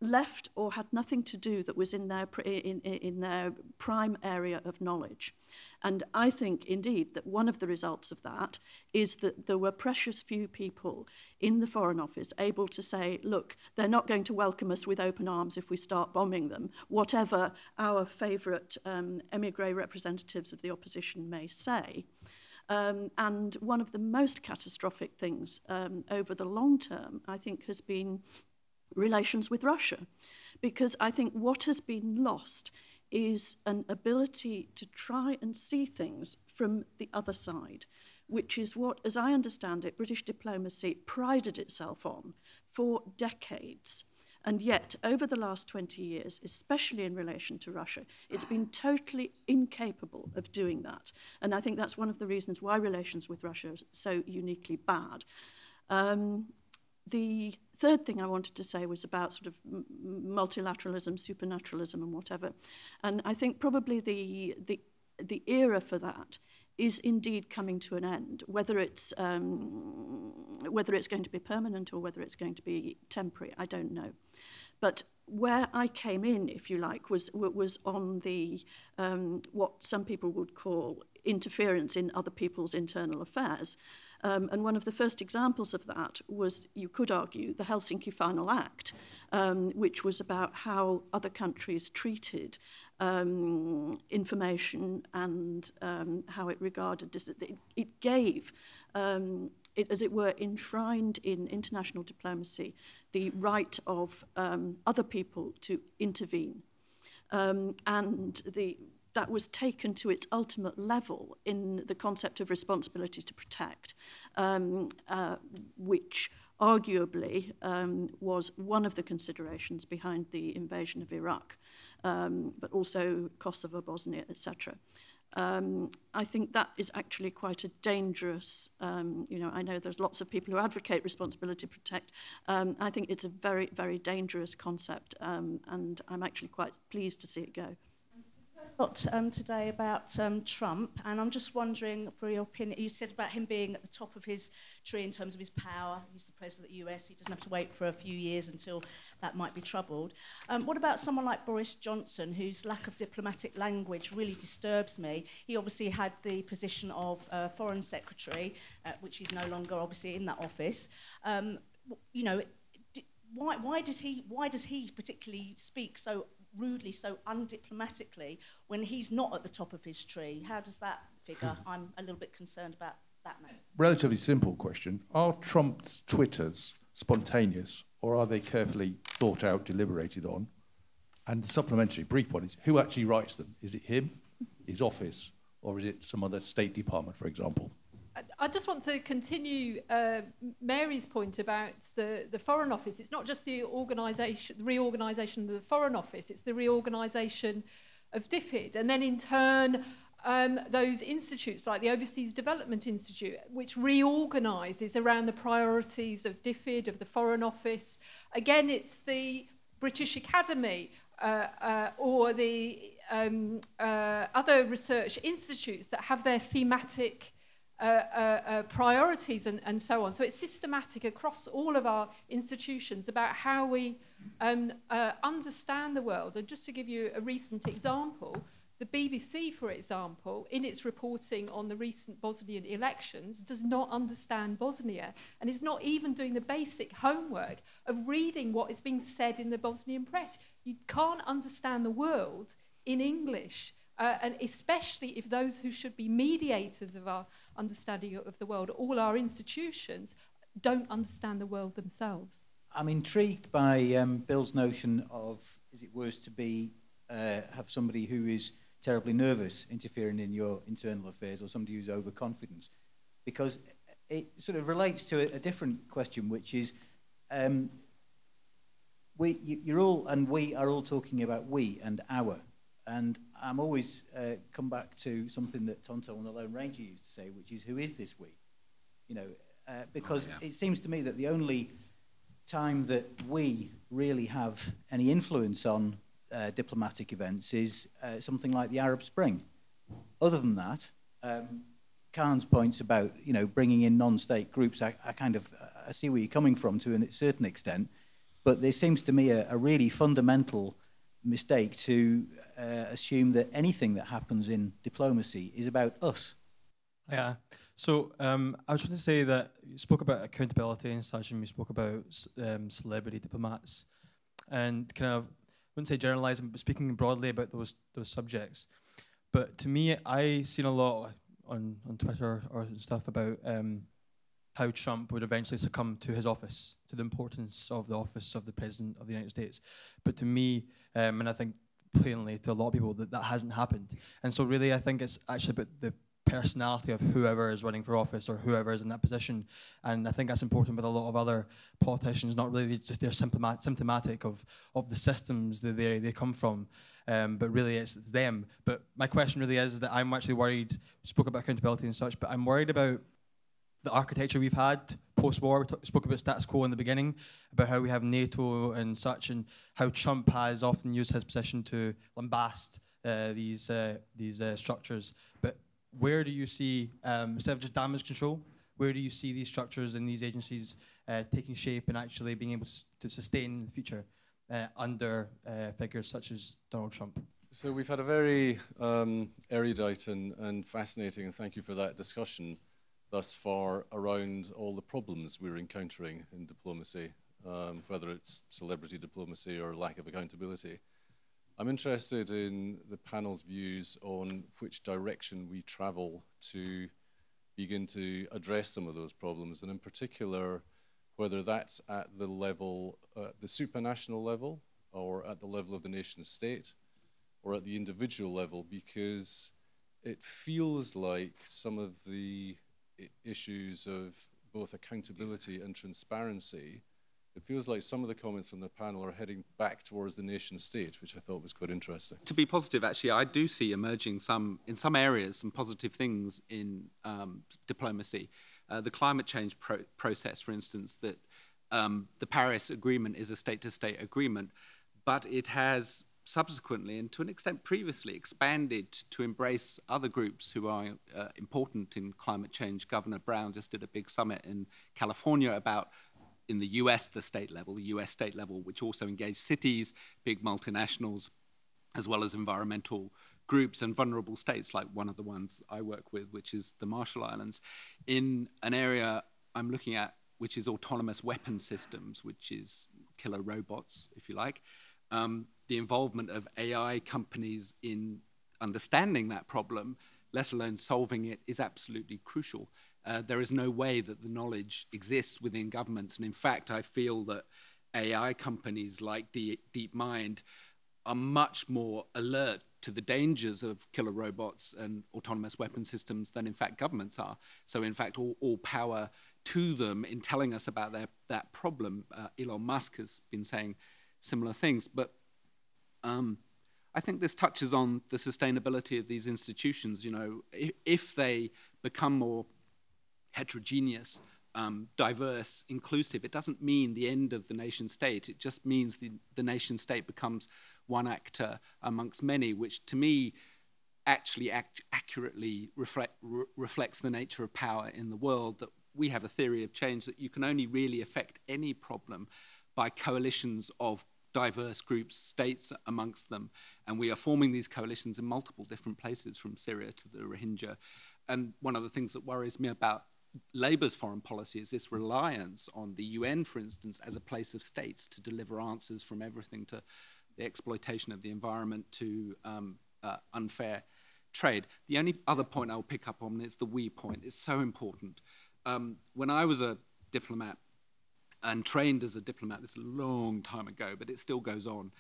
left or had nothing to do that was in their, in, in their prime area of knowledge. And I think, indeed, that one of the results of that is that there were precious few people in the Foreign Office able to say, look, they're not going to welcome us with open arms if we start bombing them, whatever our favourite um, émigré representatives of the opposition may say. Um, and one of the most catastrophic things um, over the long term, I think, has been relations with Russia, because I think what has been lost is an ability to try and see things from the other side, which is what, as I understand it, British diplomacy prided itself on for decades. And yet, over the last twenty years, especially in relation to Russia, it's been totally incapable of doing that. And I think that's one of the reasons why relations with Russia are so uniquely bad. Um, the third thing I wanted to say was about sort of multilateralism, supernaturalism and whatever. And I think probably the, the, the era for that is indeed coming to an end, whether it's um, whether it's going to be permanent or whether it's going to be temporary, I don't know. But where I came in, if you like, was was on the um, what some people would call interference in other people's internal affairs. Um, and one of the first examples of that was, you could argue, the Helsinki Final Act, um, which was about how other countries treated um, information and um, how it regarded... It, it gave, um, it, as it were, enshrined in international diplomacy, the right of um, other people to intervene. Um, and the... that was taken to its ultimate level in the concept of responsibility to protect, um, uh, which arguably um, was one of the considerations behind the invasion of Iraq, um, but also Kosovo, Bosnia, et cetera. Um, I think that is actually quite a dangerous, um, you know, I know there's lots of people who advocate responsibility to protect. Um, I think it's a very, very dangerous concept, um, and I'm actually quite pleased to see it go. Um, today about um, Trump, and I'm just wondering for your opinion. You said about him being at the top of his tree in terms of his power. He's the president of the U S. He doesn't have to wait for a few years until that might be troubled. Um, what about someone like Boris Johnson, whose lack of diplomatic language really disturbs me? He obviously had the position of uh, foreign secretary, uh, which he's no longer obviously in that office. Um, you know, why, why does he? Why does he particularly speak so rudely, so undiplomatically, when he's not at the top of his tree? How does that figure? I'm a little bit concerned about that, mate. Relatively simple question. Are Trump's Twitters spontaneous, or are they carefully thought out, deliberated on? And the supplementary brief one is, who actually writes them? Is it him, his office, or is it some other State Department, for example? I just want to continue uh, Mary's point about the, the Foreign Office. It's not just the organisation, the reorganisation of the Foreign Office, it's the reorganisation of DFID. And then in turn, um, those institutes like the Overseas Development Institute, which reorganises around the priorities of DFID, of the Foreign Office. Again, it's the British Academy uh, uh, or the um, uh, other research institutes that have their thematic Uh, uh, uh, priorities and, and so on. So it's systematic across all of our institutions about how we um, uh, understand the world. And just to give you a recent example, the B B C, for example, in its reporting on the recent Bosnian elections, does not understand Bosnia and is not even doing the basic homework of reading what is being said in the Bosnian press. You can't understand the world in English, uh, and especially if those who should be mediators of our understanding of the world, all our institutions, don't understand the world themselves. I'm intrigued by um, Bill's notion of, is it worse to be, uh, have somebody who is terribly nervous interfering in your internal affairs or somebody who's overconfident? Because it sort of relates to a, a different question, which is, um, we, you, you're all, and we are all talking about we and our. And I'm always uh, come back to something that Tonto on the Lone Ranger used to say, which is, who is this we? You know, uh, because oh, yeah. It seems to me that the only time that we really have any influence on uh, diplomatic events is uh, something like the Arab Spring. Other than that, um, Khan's points about, you know, bringing in non-state groups, I, I kind of, I see where you're coming from to a certain extent, but there seems to me a, a really fundamental mistake to uh, assume that anything that happens in diplomacy is about us. Yeah. So um, I was going to say that you spoke about accountability and such, and we spoke about um, celebrity diplomats, and kind of, I wouldn't say generalising, but speaking broadly about those those subjects. But to me, I seen a lot on on Twitter or stuff about um, how Trump would eventually succumb to his office, to the importance of the office of the President of the United States. But to me, um, and I think plainly to a lot of people, that that hasn't happened. And so really, I think it's actually about the personality of whoever is running for office or whoever is in that position. And I think that's important with a lot of other politicians, not really just they're symptomat symptomatic of, of the systems that they, they come from, um, but really it's them. But my question really is that I'm actually worried, spoke about accountability and such, but I'm worried about the architecture we've had post-war. We spoke about status quo in the beginning, about how we have NATO and such, and how Trump has often used his position to lambast uh, these uh, these uh, structures. But where do you see, um, instead of just damage control, where do you see these structures and these agencies uh, taking shape and actually being able to sustain in the future uh, under uh, figures such as Donald Trump? So we've had a very um, erudite and, and fascinating, and thank you for that, discussion thus far around all the problems we're encountering in diplomacy, um, whether it's celebrity diplomacy or lack of accountability. I'm interested in the panel's views on which direction we travel to begin to address some of those problems, and in particular, whether that's at the level, uh, the supranational level, or at the level of the nation state, or at the individual level, because it feels like some of the issues of both accountability and transparency, it feels like some of the comments from the panel are heading back towards the nation state, which I thought was quite interesting. To be positive, actually, I do see emerging some, in some areas, some positive things in um, diplomacy. Uh, the climate change pro process, for instance, that um, the Paris Agreement is a state-to-state agreement, but it has subsequently, and to an extent previously, expanded to embrace other groups who are uh, important in climate change. Governor Brown just did a big summit in California about, in the U S, the state level, the U S state level, which also engaged cities, big multinationals, as well as environmental groups and vulnerable states, like one of the ones I work with, which is the Marshall Islands, in an area I'm looking at, which is autonomous weapon systems, which is killer robots, if you like. Um, the involvement of A I companies in understanding that problem, let alone solving it, is absolutely crucial. Uh, there is no way that the knowledge exists within governments. And in fact, I feel that A I companies like De- DeepMind are much more alert to the dangers of killer robots and autonomous weapon systems than in fact governments are. So in fact, all, all power to them in telling us about their, that problem. Uh, Elon Musk has been saying similar things, but um, I think this touches on the sustainability of these institutions. You know, if, if they become more heterogeneous, um, diverse, inclusive, it doesn't mean the end of the nation state. It just means the, the nation state becomes one actor amongst many, which to me actually act accurately reflect, re reflects the nature of power in the world, that we have a theory of change that you can only really affect any problem by coalitions of diverse groups, states amongst them. And we are forming these coalitions in multiple different places, from Syria to the Rohingya. And one of the things that worries me about Labour's foreign policy is this reliance on the U N, for instance, as a place of states to deliver answers, from everything to the exploitation of the environment to um, uh, unfair trade. The only other point I'll pick up on is the we point. It's so important. Um, when I was a diplomat, and trained as a diplomat, this is a long time ago, but it still goes on.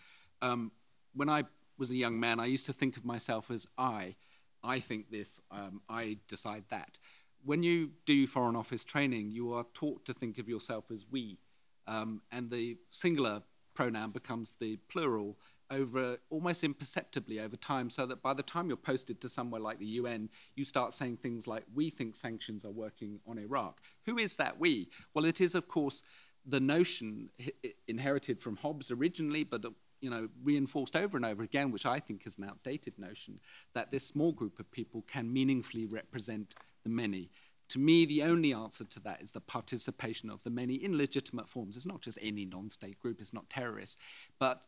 Um, when I was a young man, I used to think of myself as I. I think this, um, I decide that. When you do Foreign Office training, you are taught to think of yourself as we, um, and the singular pronoun becomes the plural over almost imperceptibly over time, so that by the time you're posted to somewhere like the U N, you start saying things like, we think sanctions are working on Iraq. Who is that we? Well, it is, of course, the notion inherited from Hobbes originally, but you know, reinforced over and over again, which I think is an outdated notion, that this small group of people can meaningfully represent the many. To me, the only answer to that is the participation of the many in legitimate forms. It's not just any non-state group, it's not terrorists, but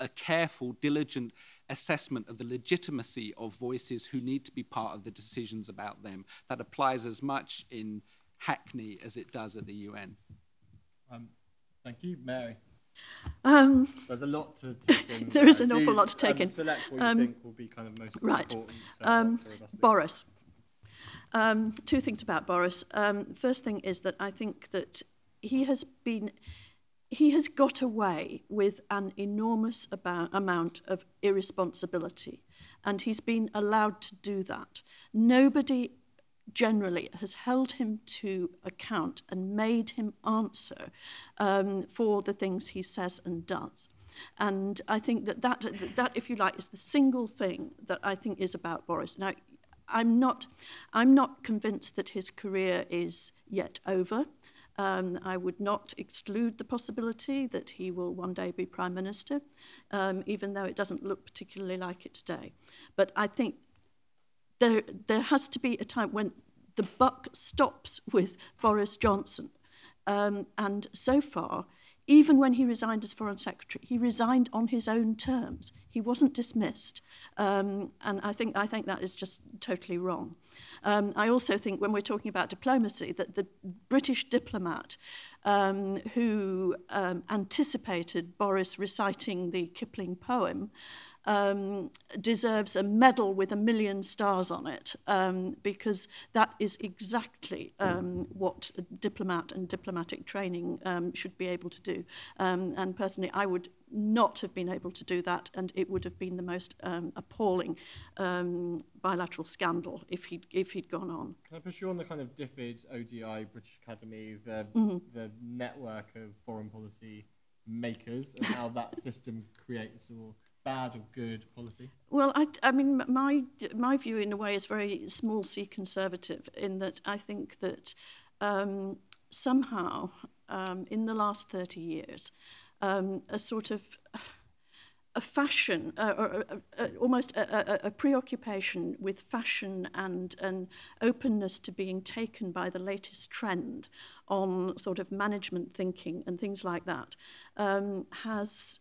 a careful, diligent assessment of the legitimacy of voices who need to be part of the decisions about them. That applies as much in Hackney as it does at the U N. Um, thank you, Mary. Um, There's a lot to take in. There is an awful lot to take in. Select what you um, think will be kind of most right. important. Uh, um, Boris. Um, two things about Boris. Um, first thing is that I think that he has been, he has got away with an enormous about, amount of irresponsibility, and he's been allowed to do that. Nobody generally has held him to account and made him answer um, for the things he says and does. And I think that that, that, if you like, is the single thing that I think is about Boris. Now, I'm not, I'm not convinced that his career is yet over. Um, I would not exclude the possibility that he will one day be Prime Minister, um, even though it doesn't look particularly like it today. But I think There, there has to be a time when the buck stops with Boris Johnson. Um, and so far, even when he resigned as Foreign Secretary, he resigned on his own terms. He wasn't dismissed. Um, and I think, I think that is just totally wrong. Um, I also think when we're talking about diplomacy, that the British diplomat um, who um, anticipated Boris reciting the Kipling poem um, deserves a medal with a million stars on it, um, because that is exactly um, what a diplomat and diplomatic training um, should be able to do. Um, and personally, I would not have been able to do that, and it would have been the most um, appalling um, bilateral scandal if he'd, if he'd gone on. Can I push you on the kind of DFID, O D I, British Academy, the, mm-hmm. the network of foreign policy makers, and how that system creates or bad or good policy? Well, I, I mean, my, my view in a way is very small C conservative, in that I think that um, somehow um, in the last thirty years, Um, a sort of a fashion, uh, or a, a, almost a, a, a preoccupation with fashion and an openness to being taken by the latest trend on sort of management thinking and things like that, um, has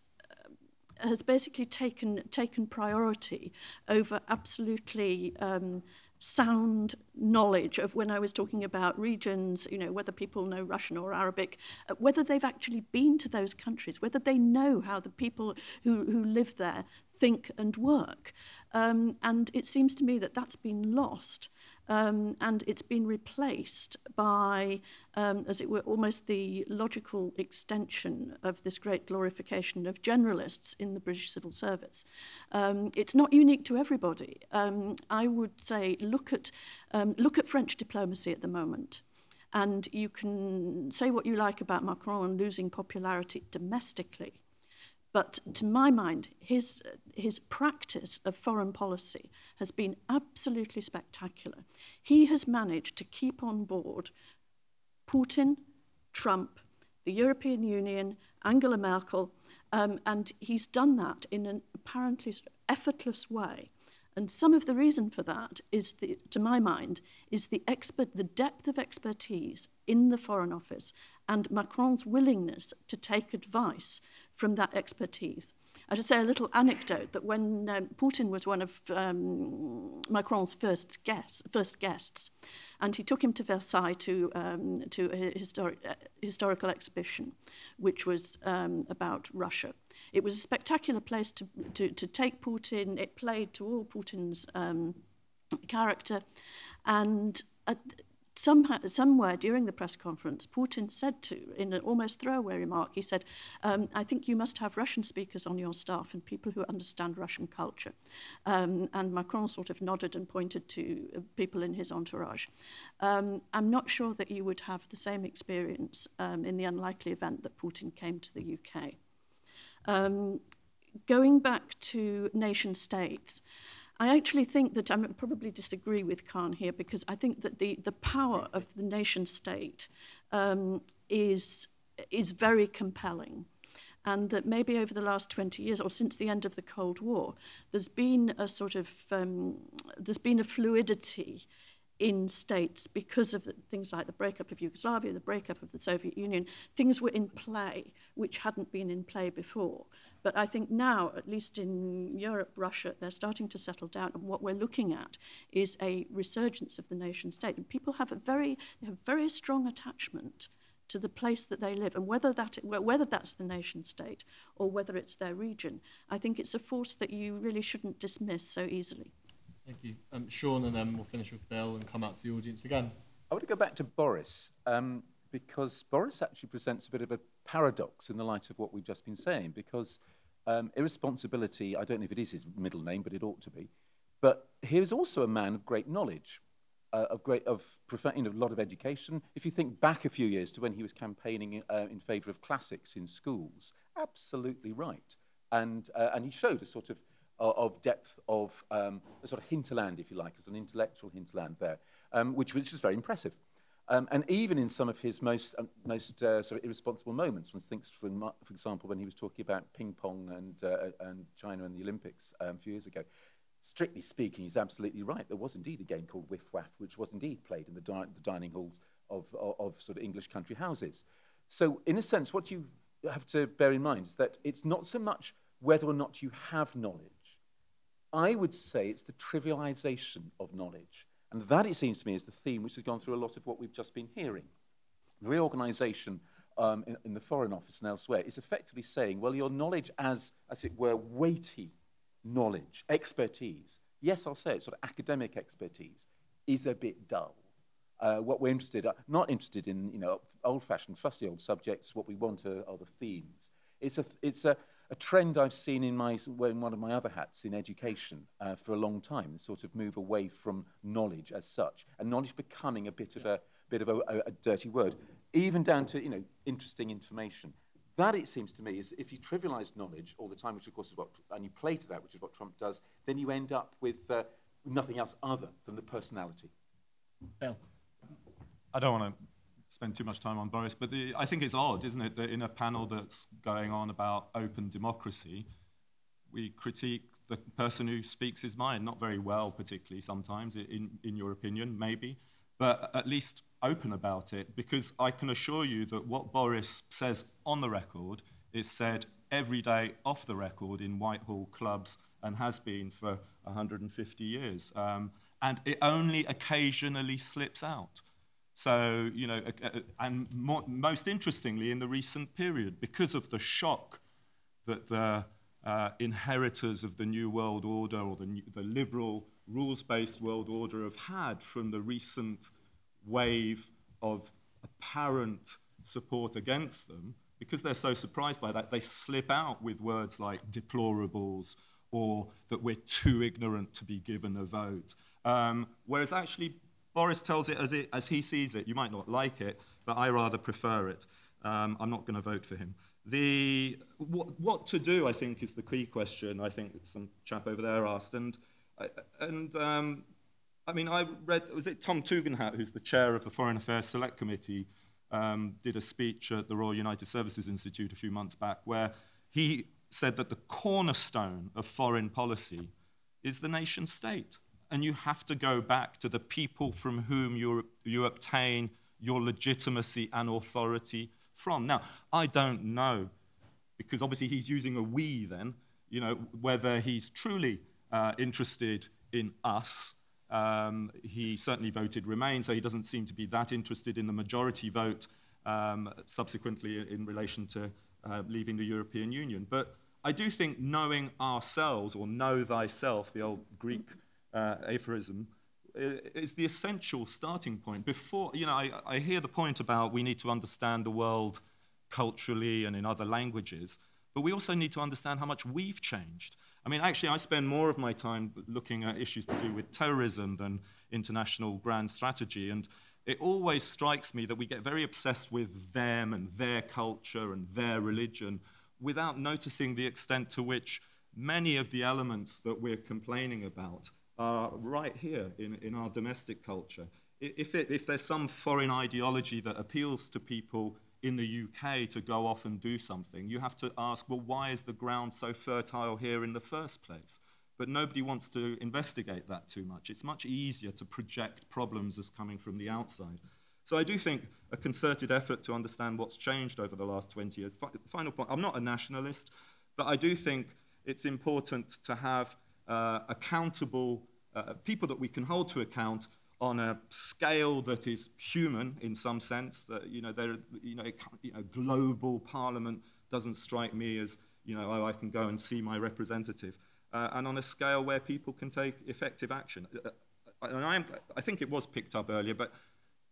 has basically taken taken priority over absolutely um, sound knowledge of, when I was talking about regions, you know, whether people know Russian or Arabic, uh, whether they've actually been to those countries, whether they know how the people who, who live there think and work. Um, and it seems to me that that's been lost, um, and it's been replaced by, um, as it were, almost the logical extension of this great glorification of generalists in the British civil service. Um, it's not unique to everybody. Um, I would say look at, um, look at French diplomacy at the moment. And you can say what you like about Macron losing popularity domestically, but to my mind, his, his practice of foreign policy has been absolutely spectacular. He has managed to keep on board Putin, Trump, the European Union, Angela Merkel, um, and he's done that in an apparently effortless way. And some of the reason for that is, the, to my mind, is the expert, the depth of expertise in the Foreign Office and Macron's willingness to take advice from that expertise. I should say a little anecdote that when um, Putin was one of um, Macron's first guests, first guests, and he took him to Versailles to, um, to a historic, uh, historical exhibition, which was um, about Russia. It was a spectacular place to, to, to take Putin. It played to all Putin's um, character. And at, Somehow, somewhere during the press conference, Putin said to, in an almost throwaway remark, he said, um, I think you must have Russian speakers on your staff and people who understand Russian culture. Um, and Macron sort of nodded and pointed to people in his entourage. Um, I'm not sure that you would have the same experience um, in the unlikely event that Putin came to the U K. Um, going back to nation states, I actually think that I probably disagree with Khan here, because I think that the, the power of the nation state um, is, is very compelling, and that maybe over the last twenty years or since the end of the Cold War, there's been a sort of, um, there's been a fluidity in states because of the, things like the breakup of Yugoslavia, the breakup of the Soviet Union. Things were in play which hadn't been in play before. But I think now, at least in Europe, Russia, they're starting to settle down, and what we're looking at is a resurgence of the nation state. And people have a very, they have a very strong attachment to the place that they live, and whether, that, whether that's the nation state or whether it's their region, I think it's a force that you really shouldn't dismiss so easily. Thank you. Um, Sean, and then we'll finish with Bill and come out to the audience again. I want to go back to Boris, um, because Boris actually presents a bit of a paradox in the light of what we've just been saying, because um, irresponsibility, I don't know if it is his middle name, but it ought to be, but here's also a man of great knowledge, uh, of, great, of you know, a lot of education. If you think back a few years to when he was campaigning uh, in favour of classics in schools, absolutely right. And, uh, and he showed a sort of, uh, of depth of um, a sort of hinterland, if you like, as an intellectual hinterland there, um, which was just very impressive. Um, and even in some of his most, um, most uh, sort of irresponsible moments, one thinks, for, for example, when he was talking about ping pong and, uh, and China and the Olympics um, a few years ago, strictly speaking, he's absolutely right. There was indeed a game called Whiff Waff, which was indeed played in the, di the dining halls of, of, of sort of English country houses. So in a sense, what you have to bear in mind is that it's not so much whether or not you have knowledge. I would say it's the trivialization of knowledge. And that, it seems to me, is the theme which has gone through a lot of what we've just been hearing. The reorganization um, in, in the Foreign Office and elsewhere is effectively saying, well, your knowledge as, as it were, weighty knowledge, expertise, yes, I'll say it, sort of academic expertise, is a bit dull. Uh, what we're interested in, not interested in, you know, old-fashioned, fussy old subjects, what we want are, are the themes. It's a, it's a, a trend I've seen in, my, in one of my other hats in education uh, for a long time, the sort of move away from knowledge as such, and knowledge becoming a bit of a, bit of a, a, a dirty word, even down to, you know, interesting information. That, it seems to me, is if you trivialize knowledge all the time, which of course is what, and you play to that, which is what Trump does, then you end up with uh, nothing else other than the personality. Bill. I don't want to spend too much time on Boris, but the, I think it's odd, isn't it, that in a panel that's going on about open democracy, we critique the person who speaks his mind, not very well particularly sometimes, in, in your opinion, maybe, but at least open about it, because I can assure you that what Boris says on the record is said every day off the record in Whitehall clubs and has been for one hundred fifty years. Um, and it only occasionally slips out. So, you know, and more, most interestingly, in the recent period, because of the shock that the uh, inheritors of the New World Order or the, new, the liberal rules-based world order have had from the recent wave of apparent support against them, because they're so surprised by that, they slip out with words like deplorables or that we're too ignorant to be given a vote. Um, whereas actually Boris tells it as, it as he sees it. You might not like it, but I rather prefer it. Um, I'm not going to vote for him. The, what, what to do, I think, is the key question, I think some chap over there asked. And, and um, I mean, I read, was it Tom Tugendhat, who's the chair of the Foreign Affairs Select Committee, um, did a speech at the Royal United Services Institute a few months back where he said that the cornerstone of foreign policy is the nation state. And you have to go back to the people from whom you, you obtain your legitimacy and authority from. Now, I don't know, because obviously he's using a we then, you know, whether he's truly uh, interested in us. Um, he certainly voted Remain, so he doesn't seem to be that interested in the majority vote um, subsequently in relation to uh, leaving the European Union. But I do think knowing ourselves, or know thyself, the old Greek uh, aphorism, is the essential starting point. Before, you know, I, I hear the point about we need to understand the world culturally and in other languages, but we also need to understand how much we've changed. I mean, actually, I spend more of my time looking at issues to do with terrorism than international grand strategy, and it always strikes me that we get very obsessed with them and their culture and their religion without noticing the extent to which many of the elements that we're complaining about are right here in, in our domestic culture. If, it, if there's some foreign ideology that appeals to people in the U K to go off and do something, you have to ask, well, why is the ground so fertile here in the first place? But nobody wants to investigate that too much. It's much easier to project problems as coming from the outside. So I do think a concerted effort to understand what's changed over the last twenty years. Final point, I'm not a nationalist, but I do think it's important to have uh, accountable uh, people that we can hold to account on a scale that is human in some sense. That, you know, there, you know, you know, global parliament doesn't strike me as, you know, oh, I can go and see my representative. Uh, and on a scale where people can take effective action. And I, am, I think it was picked up earlier, but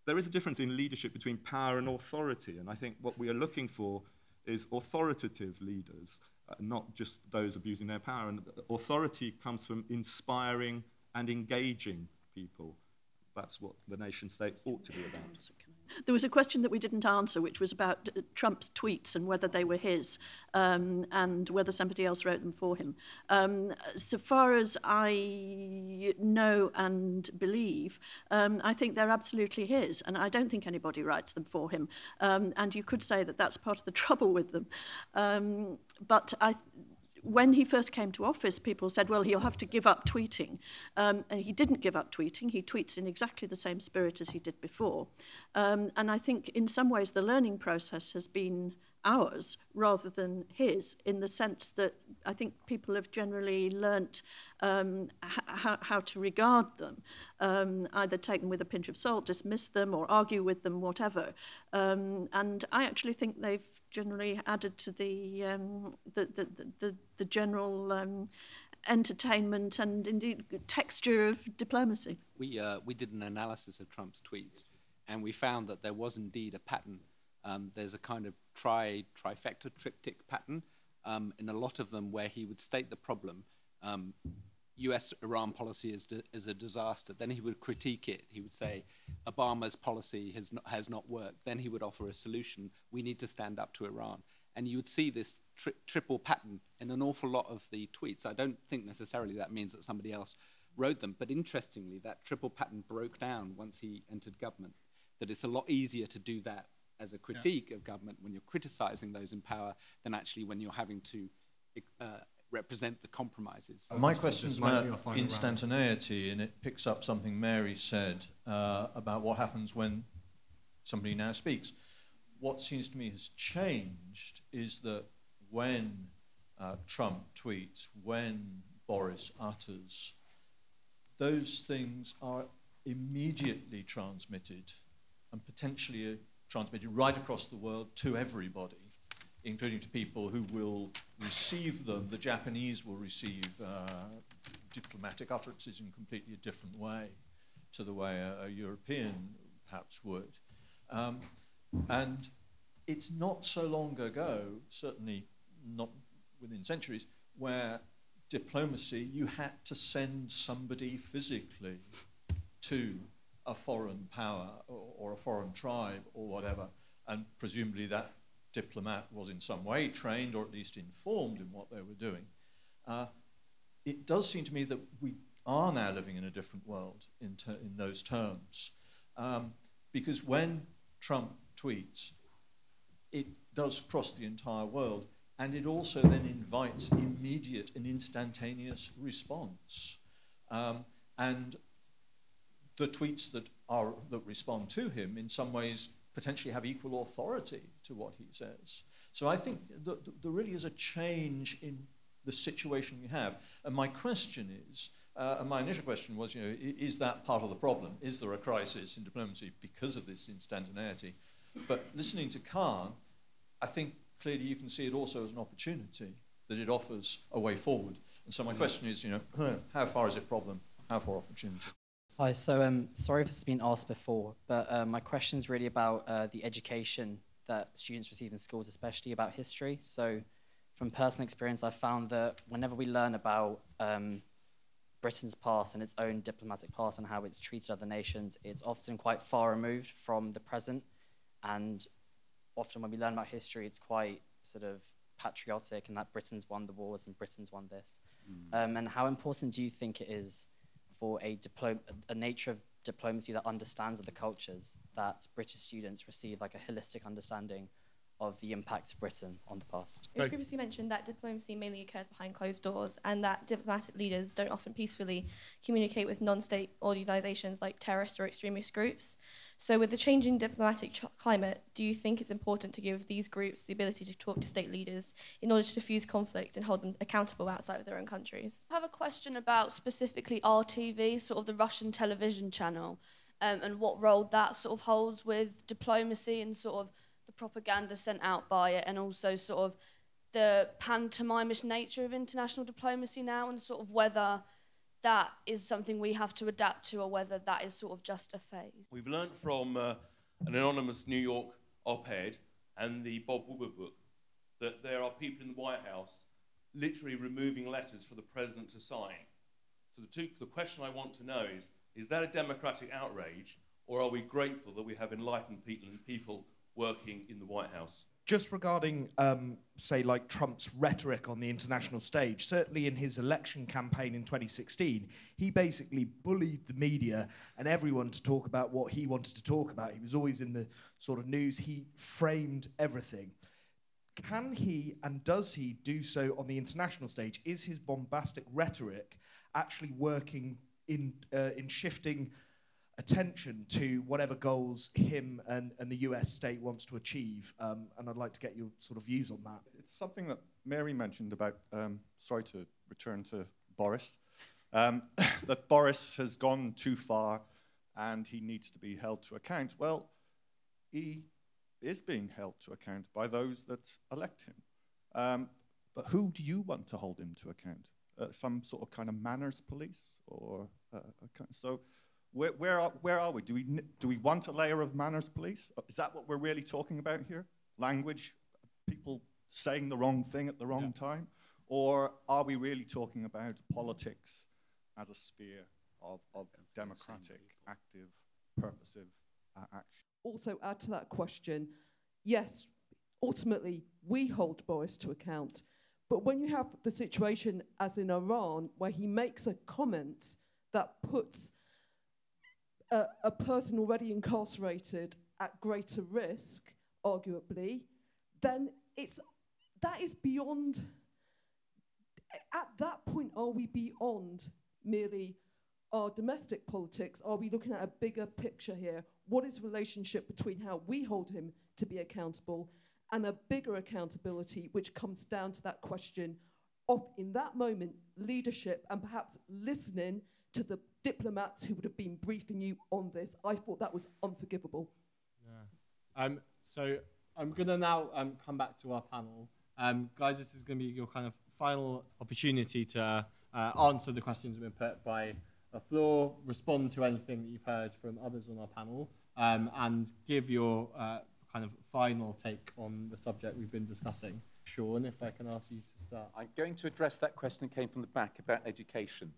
there is a difference in leadership between power and authority. And I think what we are looking for is authoritative leaders, uh, not just those abusing their power. And authority comes from inspiring and engaging people. That's what the nation states ought to be about. There was a question that we didn't answer, which was about Trump's tweets and whether they were his, um, and whether somebody else wrote them for him. Um, so far as I know and believe, um, I think they're absolutely his, and I don't think anybody writes them for him. Um, and you could say that that's part of the trouble with them. Um, but I... Th when he first came to office, people said, well, he'll have to give up tweeting. Um, and he didn't give up tweeting. He tweets in exactly the same spirit as he did before. Um, and I think in some ways the learning process has been ours rather than his, in the sense that I think people have generally learnt um, how, how to regard them, um, either take them with a pinch of salt, dismiss them, or argue with them, whatever. Um, and I actually think they've generally added to the, um, the, the, the, the general um, entertainment and indeed texture of diplomacy. We, uh, we did an analysis of Trump's tweets, and we found that there was indeed a pattern. Um, there's a kind of tri trifecta, triptych pattern um, in a lot of them where he would state the problem. Um, U S Iran policy is, is a disaster. Then he would critique it. He would say, Obama's policy has not, has not worked. Then he would offer a solution. We need to stand up to Iran. And you would see this tri triple pattern in an awful lot of the tweets. I don't think necessarily that means that somebody else wrote them. But interestingly, that triple pattern broke down once he entered government, that it's a lot easier to do that as a critique yeah. of government when you're criticizing those in power than actually when you're having to uh, represent the compromises. My question is about instantaneity, and it picks up something Mary said uh, about what happens when somebody now speaks. What seems to me has changed is that when uh, Trump tweets, when Boris utters, those things are immediately transmitted and potentially a transmitted right across the world to everybody, including to people who will receive them. The Japanese will receive uh, diplomatic utterances in completely a different way to the way a, a European perhaps would. Um, and it's not so long ago, certainly not within centuries, where diplomacy, you had to send somebody physically to a foreign power or, or a foreign tribe or whatever, and presumably that diplomat was in some way trained or at least informed in what they were doing. Uh, it does seem to me that we are now living in a different world in, ter in those terms, um, because when Trump tweets, it does cross the entire world, and it also then invites immediate and instantaneous response. Um, and the tweets that, are, that respond to him in some ways potentially have equal authority to what he says. So I think th th there really is a change in the situation we have. And my question is, uh, and my initial question was, you know, is that part of the problem? Is there a crisis in diplomacy because of this instantaneity? But listening to Khan, I think clearly you can see it also as an opportunity, that it offers a way forward. And so my question is, you know, how far is it problem? How far opportunity? Hi, so um, sorry if this has been asked before, but uh, my question is really about uh, the education that students receive in schools, especially about history. So from personal experience, I've found that whenever we learn about um, Britain's past and its own diplomatic past and how it's treated other nations, it's often quite far removed from the present. And often when we learn about history, it's quite sort of patriotic and that Britain's won the wars and Britain's won this. Mm. Um, and how important do you think it is for a, a nature of diplomacy that understands other cultures, that British students receive like a holistic understanding of the impact of Britain on the past? It was previously mentioned that diplomacy mainly occurs behind closed doors and that diplomatic leaders don't often peacefully communicate with non-state organisations like terrorist or extremist groups. So with the changing diplomatic ch climate, do you think it's important to give these groups the ability to talk to state leaders in order to defuse conflict and hold them accountable outside of their own countries? I have a question about specifically R T V, sort of the Russian television channel, um, and what role that sort of holds with diplomacy and sort of the propaganda sent out by it, and also sort of the pantomimish nature of international diplomacy now, and sort of whether that is something we have to adapt to or whether that is sort of just a phase. We've learned from uh, an anonymous New York op-ed and the Bob Woodward book that there are people in the White House literally removing letters for the president to sign. So the, two, the question I want to know is, is that a democratic outrage, or are we grateful that we have enlightened people and people working in the White House? Just regarding, um, say, like Trump's rhetoric on the international stage, certainly in his election campaign in twenty sixteen, he basically bullied the media and everyone to talk about what he wanted to talk about. He was always in the sort of news. He framed everything. Can he and does he do so on the international stage? Is his bombastic rhetoric actually working in uh, in shifting attention to whatever goals him and, and the U S state wants to achieve? Um, and I'd like to get your sort of views on that. It's something that Mary mentioned about, um, sorry to return to Boris, um, that Boris has gone too far and he needs to be held to account. Well, he is being held to account by those that elect him. Um, but who do you want to hold him to account? Uh, some sort of kind of manners police? or uh, So where, where, are, where are we? Do we, do we want a layer of manners police? Is that what we're really talking about here? Language, people saying the wrong thing at the wrong yeah. time? Or are we really talking about politics as a sphere of, of democratic, active, purposive uh, action? Also add to that question, yes, ultimately we hold Boris to account, but when you have the situation as in Iran where he makes a comment that puts a, a person already incarcerated at greater risk, arguably, then it's, that is beyond, at that point are we beyond merely our domestic politics? Are we looking at a bigger picture here? What is the relationship between how we hold him to be accountable and a bigger accountability, which comes down to that question of, in that moment, leadership and perhaps listening to the diplomats who would have been briefing you on this? I thought that was unforgivable. Yeah. Um, so I'm going to now um, come back to our panel. Um, guys, this is going to be your kind of final opportunity to uh, answer the questions that have been put by the floor, respond to anything that you've heard from others on our panel, um, and give your uh, kind of final take on the subject we've been discussing. Sean, if I can ask you to start. I'm going to address that question that came from the back about education,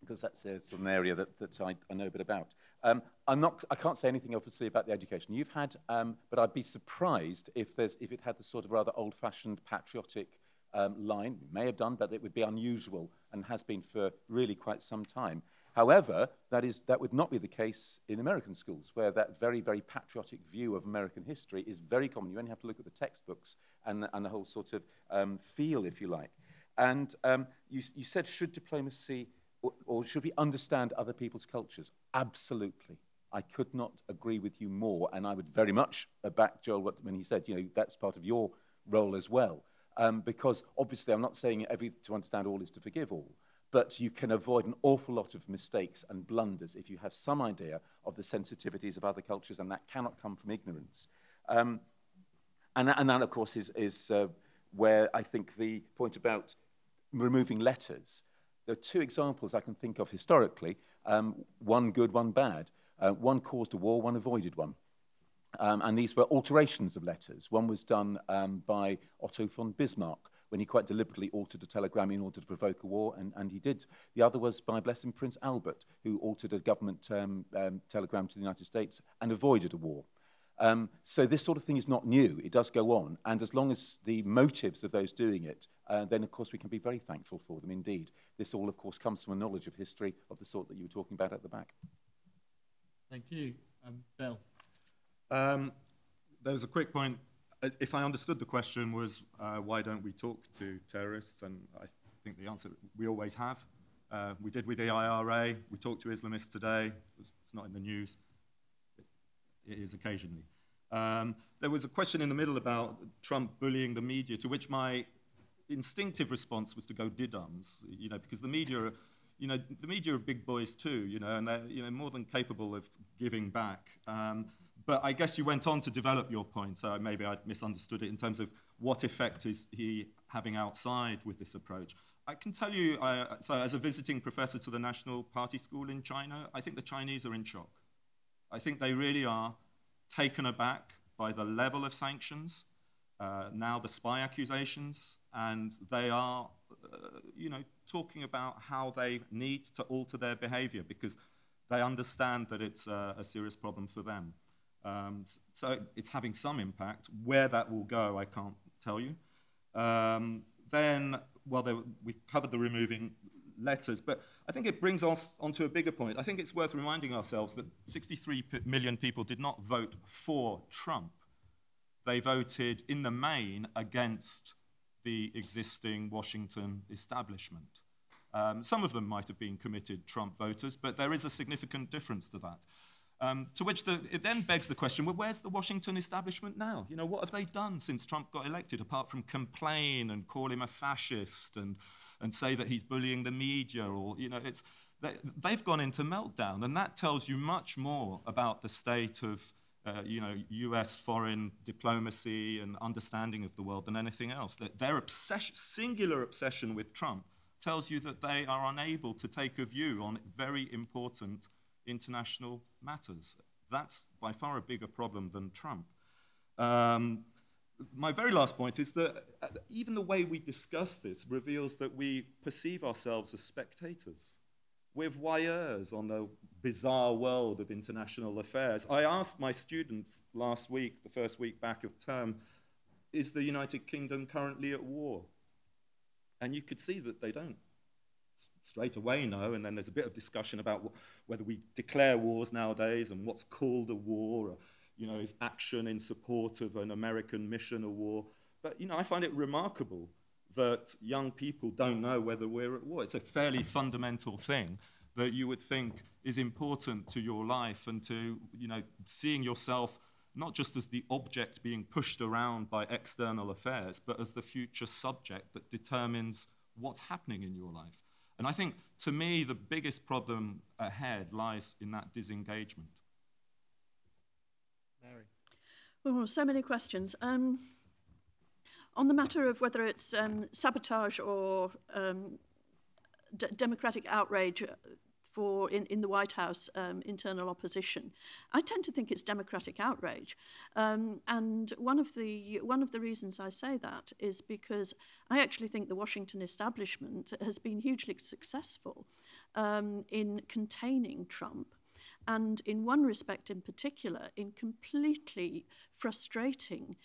because that's a, an area that, that I, I know a bit about. Um, I'm not, I can't say anything, obviously, about the education you've had, um, but I'd be surprised if, there's, if it had the sort of rather old-fashioned patriotic um, line. It may have done, but it would be unusual and has been for really quite some time. However, that, is, that would not be the case in American schools, where that very, very patriotic view of American history is very common. You only have to look at the textbooks and, and the whole sort of um, feel, if you like. And um, you, you said, should diplomacy, or, or should we understand other people's cultures? Absolutely. I could not agree with you more, and I would very much back Joel when he said, you know, that's part of your role as well. Um, because, obviously, I'm not saying every, to understand all is to forgive all, but you can avoid an awful lot of mistakes and blunders if you have some idea of the sensitivities of other cultures, and that cannot come from ignorance. Um, and, and that, of course, is, is uh, where I think the point about removing letters. There are two examples I can think of historically, um, one good, one bad. Uh, one caused a war, one avoided one. Um, and these were alterations of letters. One was done um, by Otto von Bismarck, when he quite deliberately altered a telegram in order to provoke a war, and, and he did. The other was by Blessing Prince Albert, who altered a government um, um, telegram to the United States and avoided a war. Um, so this sort of thing is not new. It does go on. And as long as the motives of those doing it, uh, then, of course, we can be very thankful for them indeed. This all, of course, comes from a knowledge of history of the sort that you were talking about at the back. Thank you. Um, Bill. Um, there was a quick point. If I understood the question was, uh, why don't we talk to terrorists? And I think the answer, we always have. Uh, we did with the I R A. We talked to Islamists today. It's not in the news. It is occasionally. Um, there was a question in the middle about Trump bullying the media, to which my instinctive response was to go didums, you know, because the media, you know, the media are big boys too, you know, and they're you know, more than capable of giving back. Um, But I guess you went on to develop your point, so maybe I misunderstood it in terms of what effect is he having outside with this approach. I can tell you, I, so as a visiting professor to the National Party School in China, I think the Chinese are in shock. I think they really are taken aback by the level of sanctions, uh, now the spy accusations, and they are uh, you know, talking about how they need to alter their behavior because they understand that it's uh, a serious problem for them. Um, so it's having some impact. Where that will go, I can't tell you. Um, then, well, there, we've covered the removing letters, but I think it brings us onto a bigger point. I think it's worth reminding ourselves that sixty-three million people did not vote for Trump. they voted in the main against the existing Washington establishment. Um, some of them might have been committed Trump voters, but there is a significant difference to that. Um, to which the, it then begs the question, well, where's the Washington establishment now? You know, what have they done since Trump got elected, apart from complain and call him a fascist and, and say that he's bullying the media? Or, you know, it's, they, they've gone into meltdown, and that tells you much more about the state of Uh, you know, U S foreign diplomacy and understanding of the world than anything else. That their obsession, singular obsession with Trump tells you that they are unable to take a view on very important international matters. That's by far a bigger problem than Trump. Um, my very last point is that even the way we discuss this reveals that we perceive ourselves as spectators. We're voyeurs on the bizarre world of international affairs. I asked my students last week, the first week back of term, is the United Kingdom currently at war? And you could see that they don't. Straight away, no, and then there's a bit of discussion about wh- whether we declare wars nowadays and what's called a war, or, you know, is action in support of an American mission a war? But, you know, I find it remarkable that young people don't know whether we're at war. It's a fairly fundamental thing that you would think is important to your life and to, you know, seeing yourself not just as the object being pushed around by external affairs, but as the future subject that determines what's happening in your life. And I think, to me, the biggest problem ahead lies in that disengagement. Mary. Oh, so many questions. Um, On the matter of whether it's um, sabotage or um, d democratic outrage for, in, in the White House, um, internal opposition, I tend to think it's democratic outrage. Um, and one of, the, one of the reasons I say that is because I actually think the Washington establishment has been hugely successful um, in containing Trump, and in one respect in particular, in completely frustrating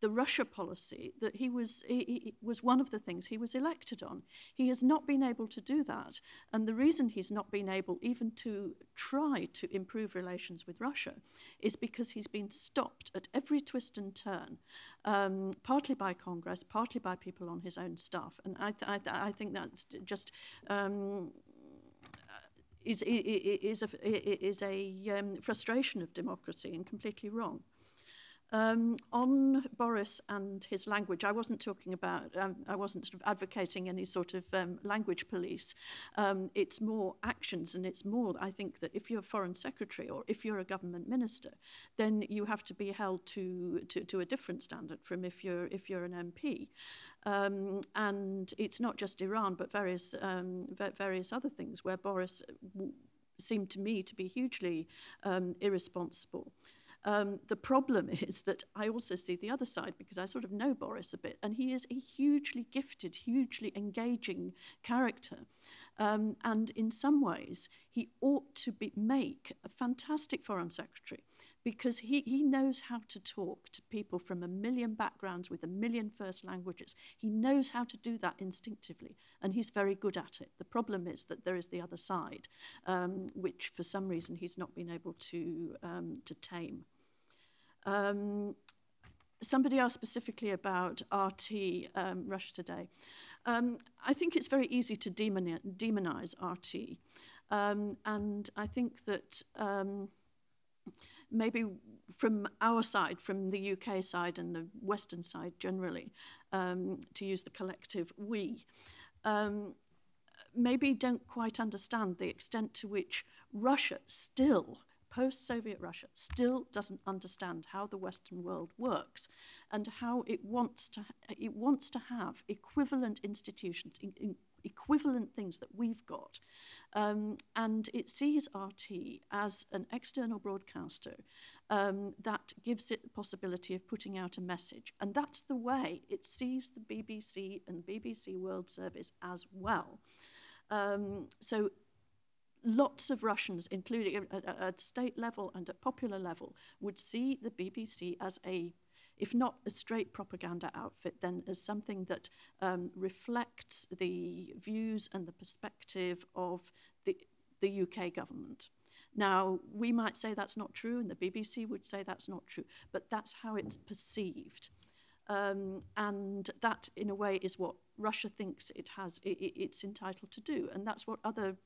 the Russia policy that he was, he, he was one of the things he was elected on. He has not been able to do that. And the reason he's not been able even to try to improve relations with Russia is because he's been stopped at every twist and turn, um, partly by Congress, partly by people on his own staff. And I, th I, th I think that's just... Um, is, is, is a, is a um, frustration of democracy and completely wrong. Um, on Boris and his language, I wasn't talking about, um, I wasn't sort of advocating any sort of um, language police. Um, it's more actions, and it's more, I think, that if you're a foreign secretary or if you're a government minister, then you have to be held to, to, to a different standard from if you're, if you're an M P. Um, and it's not just Iran, but various, um, various other things where Boris w seemed to me to be hugely um, irresponsible. Um, the problem is that I also see the other side, because I sort of know Boris a bit, and he is a hugely gifted, hugely engaging character. Um, and in some ways, he ought to be, make a fantastic foreign secretary, because he, he knows how to talk to people from a million backgrounds with a million first languages. He knows how to do that instinctively, and he's very good at it. The problem is that there is the other side, um, which for some reason he's not been able to, um, to tame. Um, somebody asked specifically about R T, um, Russia Today. Um, I think it's very easy to demoni demonize R T, um, and I think that... Um, Maybe from our side, from the U K side and the Western side generally, um, to use the collective we, um, maybe don't quite understand the extent to which Russia still, post-Soviet Russia, still doesn't understand how the Western world works and how it wants to, it wants to have equivalent institutions, in, in equivalent things that we've got. Um, and it sees R T as an external broadcaster um, that gives it the possibility of putting out a message. And that's the way it sees the B B C and B B C World Service as well. Um, so lots of Russians, including at, at state level and at popular level, would see the B B C as a, if not a straight propaganda outfit, then as something that um, reflects the views and the perspective of the, the U K government. Now, we might say that's not true, and the B B C would say that's not true, but that's how it's perceived. Um, and that, in a way, is what Russia thinks it has, it, it's entitled to do, and that's what other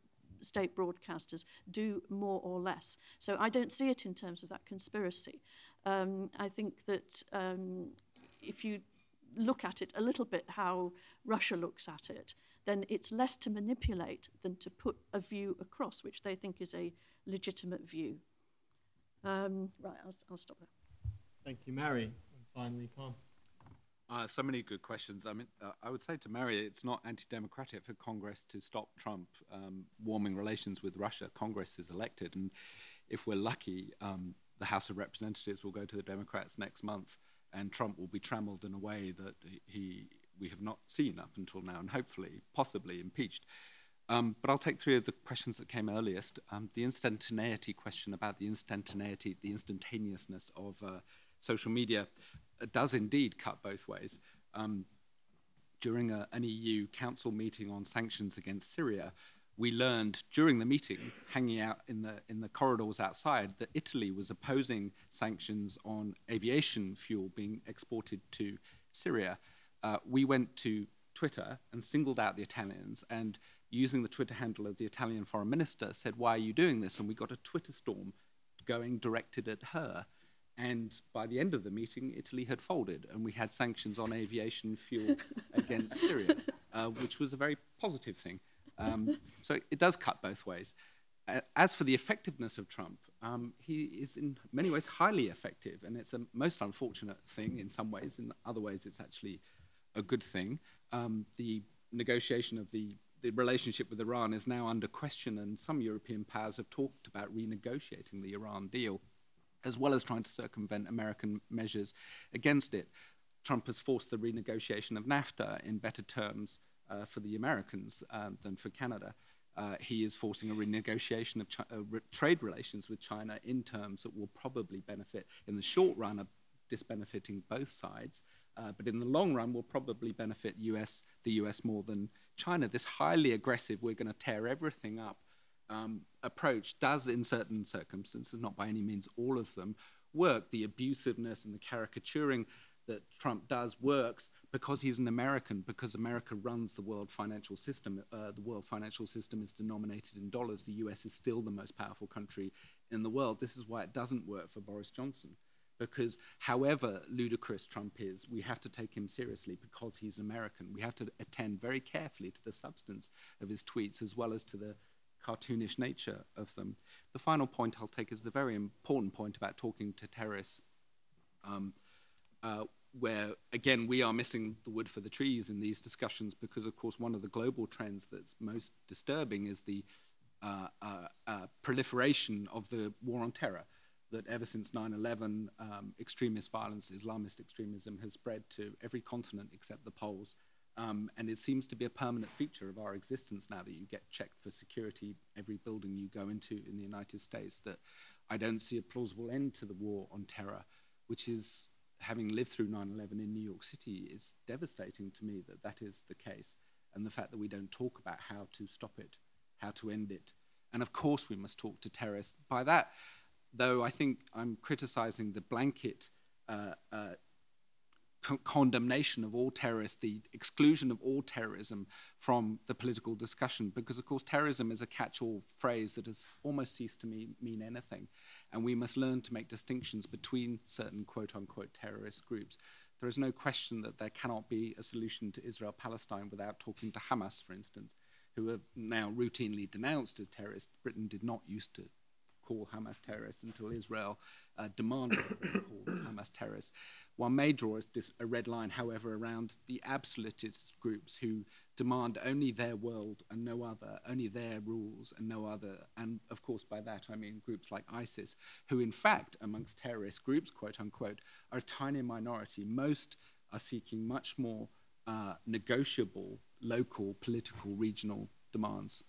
state broadcasters do more or less. So I don't see it in terms of that conspiracy. Um, I think that um, if you look at it a little bit how Russia looks at it, then it's less to manipulate than to put a view across, which they think is a legitimate view. Um, right, I'll, I'll stop there. Thank you, Mary. And finally, Khan. Uh, so many good questions. I mean, uh, I would say to Mary, it's not anti-democratic for Congress to stop Trump um, warming relations with Russia. Congress is elected, and if we're lucky, um, the House of Representatives will go to the Democrats next month, and Trump will be trammeled in a way that he we have not seen up until now, and hopefully, possibly impeached. Um, but I'll take three of the questions that came earliest. Um, the instantaneity question about the instantaneity, the instantaneousness of uh, social media. It does indeed cut both ways. Um, during a, an E U council meeting on sanctions against Syria, we learned during the meeting, hanging out in the, in the corridors outside, that Italy was opposing sanctions on aviation fuel being exported to Syria. Uh, we went to Twitter and singled out the Italians, and using the Twitter handle of the Italian foreign minister, said, "Why are you doing this?" And we got a Twitter storm going directed at her. And by the end of the meeting, Italy had folded, and we had sanctions on aviation fuel against Syria, uh, which was a very positive thing. Um, so it does cut both ways. As for the effectiveness of Trump, um, he is in many ways highly effective, and it's a most unfortunate thing in some ways. In other ways, it's actually a good thing. Um, the negotiation of the, the relationship with Iran is now under question, and some European powers have talked about renegotiating the Iran deal, as well as trying to circumvent American measures against it. Trump has forced the renegotiation of NAFTA in better terms uh, for the Americans um, than for Canada. Uh, he is forcing a renegotiation of chi- uh, re- trade relations with China in terms that will probably benefit in the short run of disbenefiting both sides, uh, but in the long run will probably benefit U S, the U S more than China. This highly aggressive, we're gonna tear everything up Um, approach does, in certain circumstances, not by any means all of them, work. The abusiveness and the caricaturing that Trump does works because he's an American, because America runs the world financial system. Uh, the world financial system is denominated in dollars. The U S is still the most powerful country in the world. This is why it doesn't work for Boris Johnson, because however ludicrous Trump is, we have to take him seriously because he's American. We have to attend very carefully to the substance of his tweets as well as to the cartoonish nature of them. The final point I'll take is the very important point about talking to terrorists, um, uh, where, again, we are missing the wood for the trees in these discussions because, of course, one of the global trends that's most disturbing is the uh, uh, uh, proliferation of the war on terror, that ever since nine eleven, um, extremist violence, Islamist extremism, has spread to every continent except the poles. Um, and it seems to be a permanent feature of our existence now that you get checked for security every building you go into in the United States, that I don't see a plausible end to the war on terror, which is, having lived through nine eleven in New York City, is devastating to me that that is the case. And the fact that we don't talk about how to stop it, how to end it. And of course we must talk to terrorists. By that, though, I think I'm criticizing the blanket uh, uh, condemnation of all terrorists, the exclusion of all terrorism from the political discussion, because of course terrorism is a catch-all phrase that has almost ceased to mean, mean anything, and we must learn to make distinctions between certain quote-unquote terrorist groups. There is no question that there cannot be a solution to Israel-Palestine without talking to Hamas, for instance, who are now routinely denounced as terrorists. Britain did not used to call Hamas terrorists until Israel uh, demanded that they call Hamas terrorists. One may draw a red line, however, around the absolutist groups who demand only their world and no other, only their rules and no other. And of course, by that I mean groups like ISIS, who in fact, amongst terrorist groups, quote unquote, are a tiny minority. Most are seeking much more uh, negotiable, local, political, regional demands.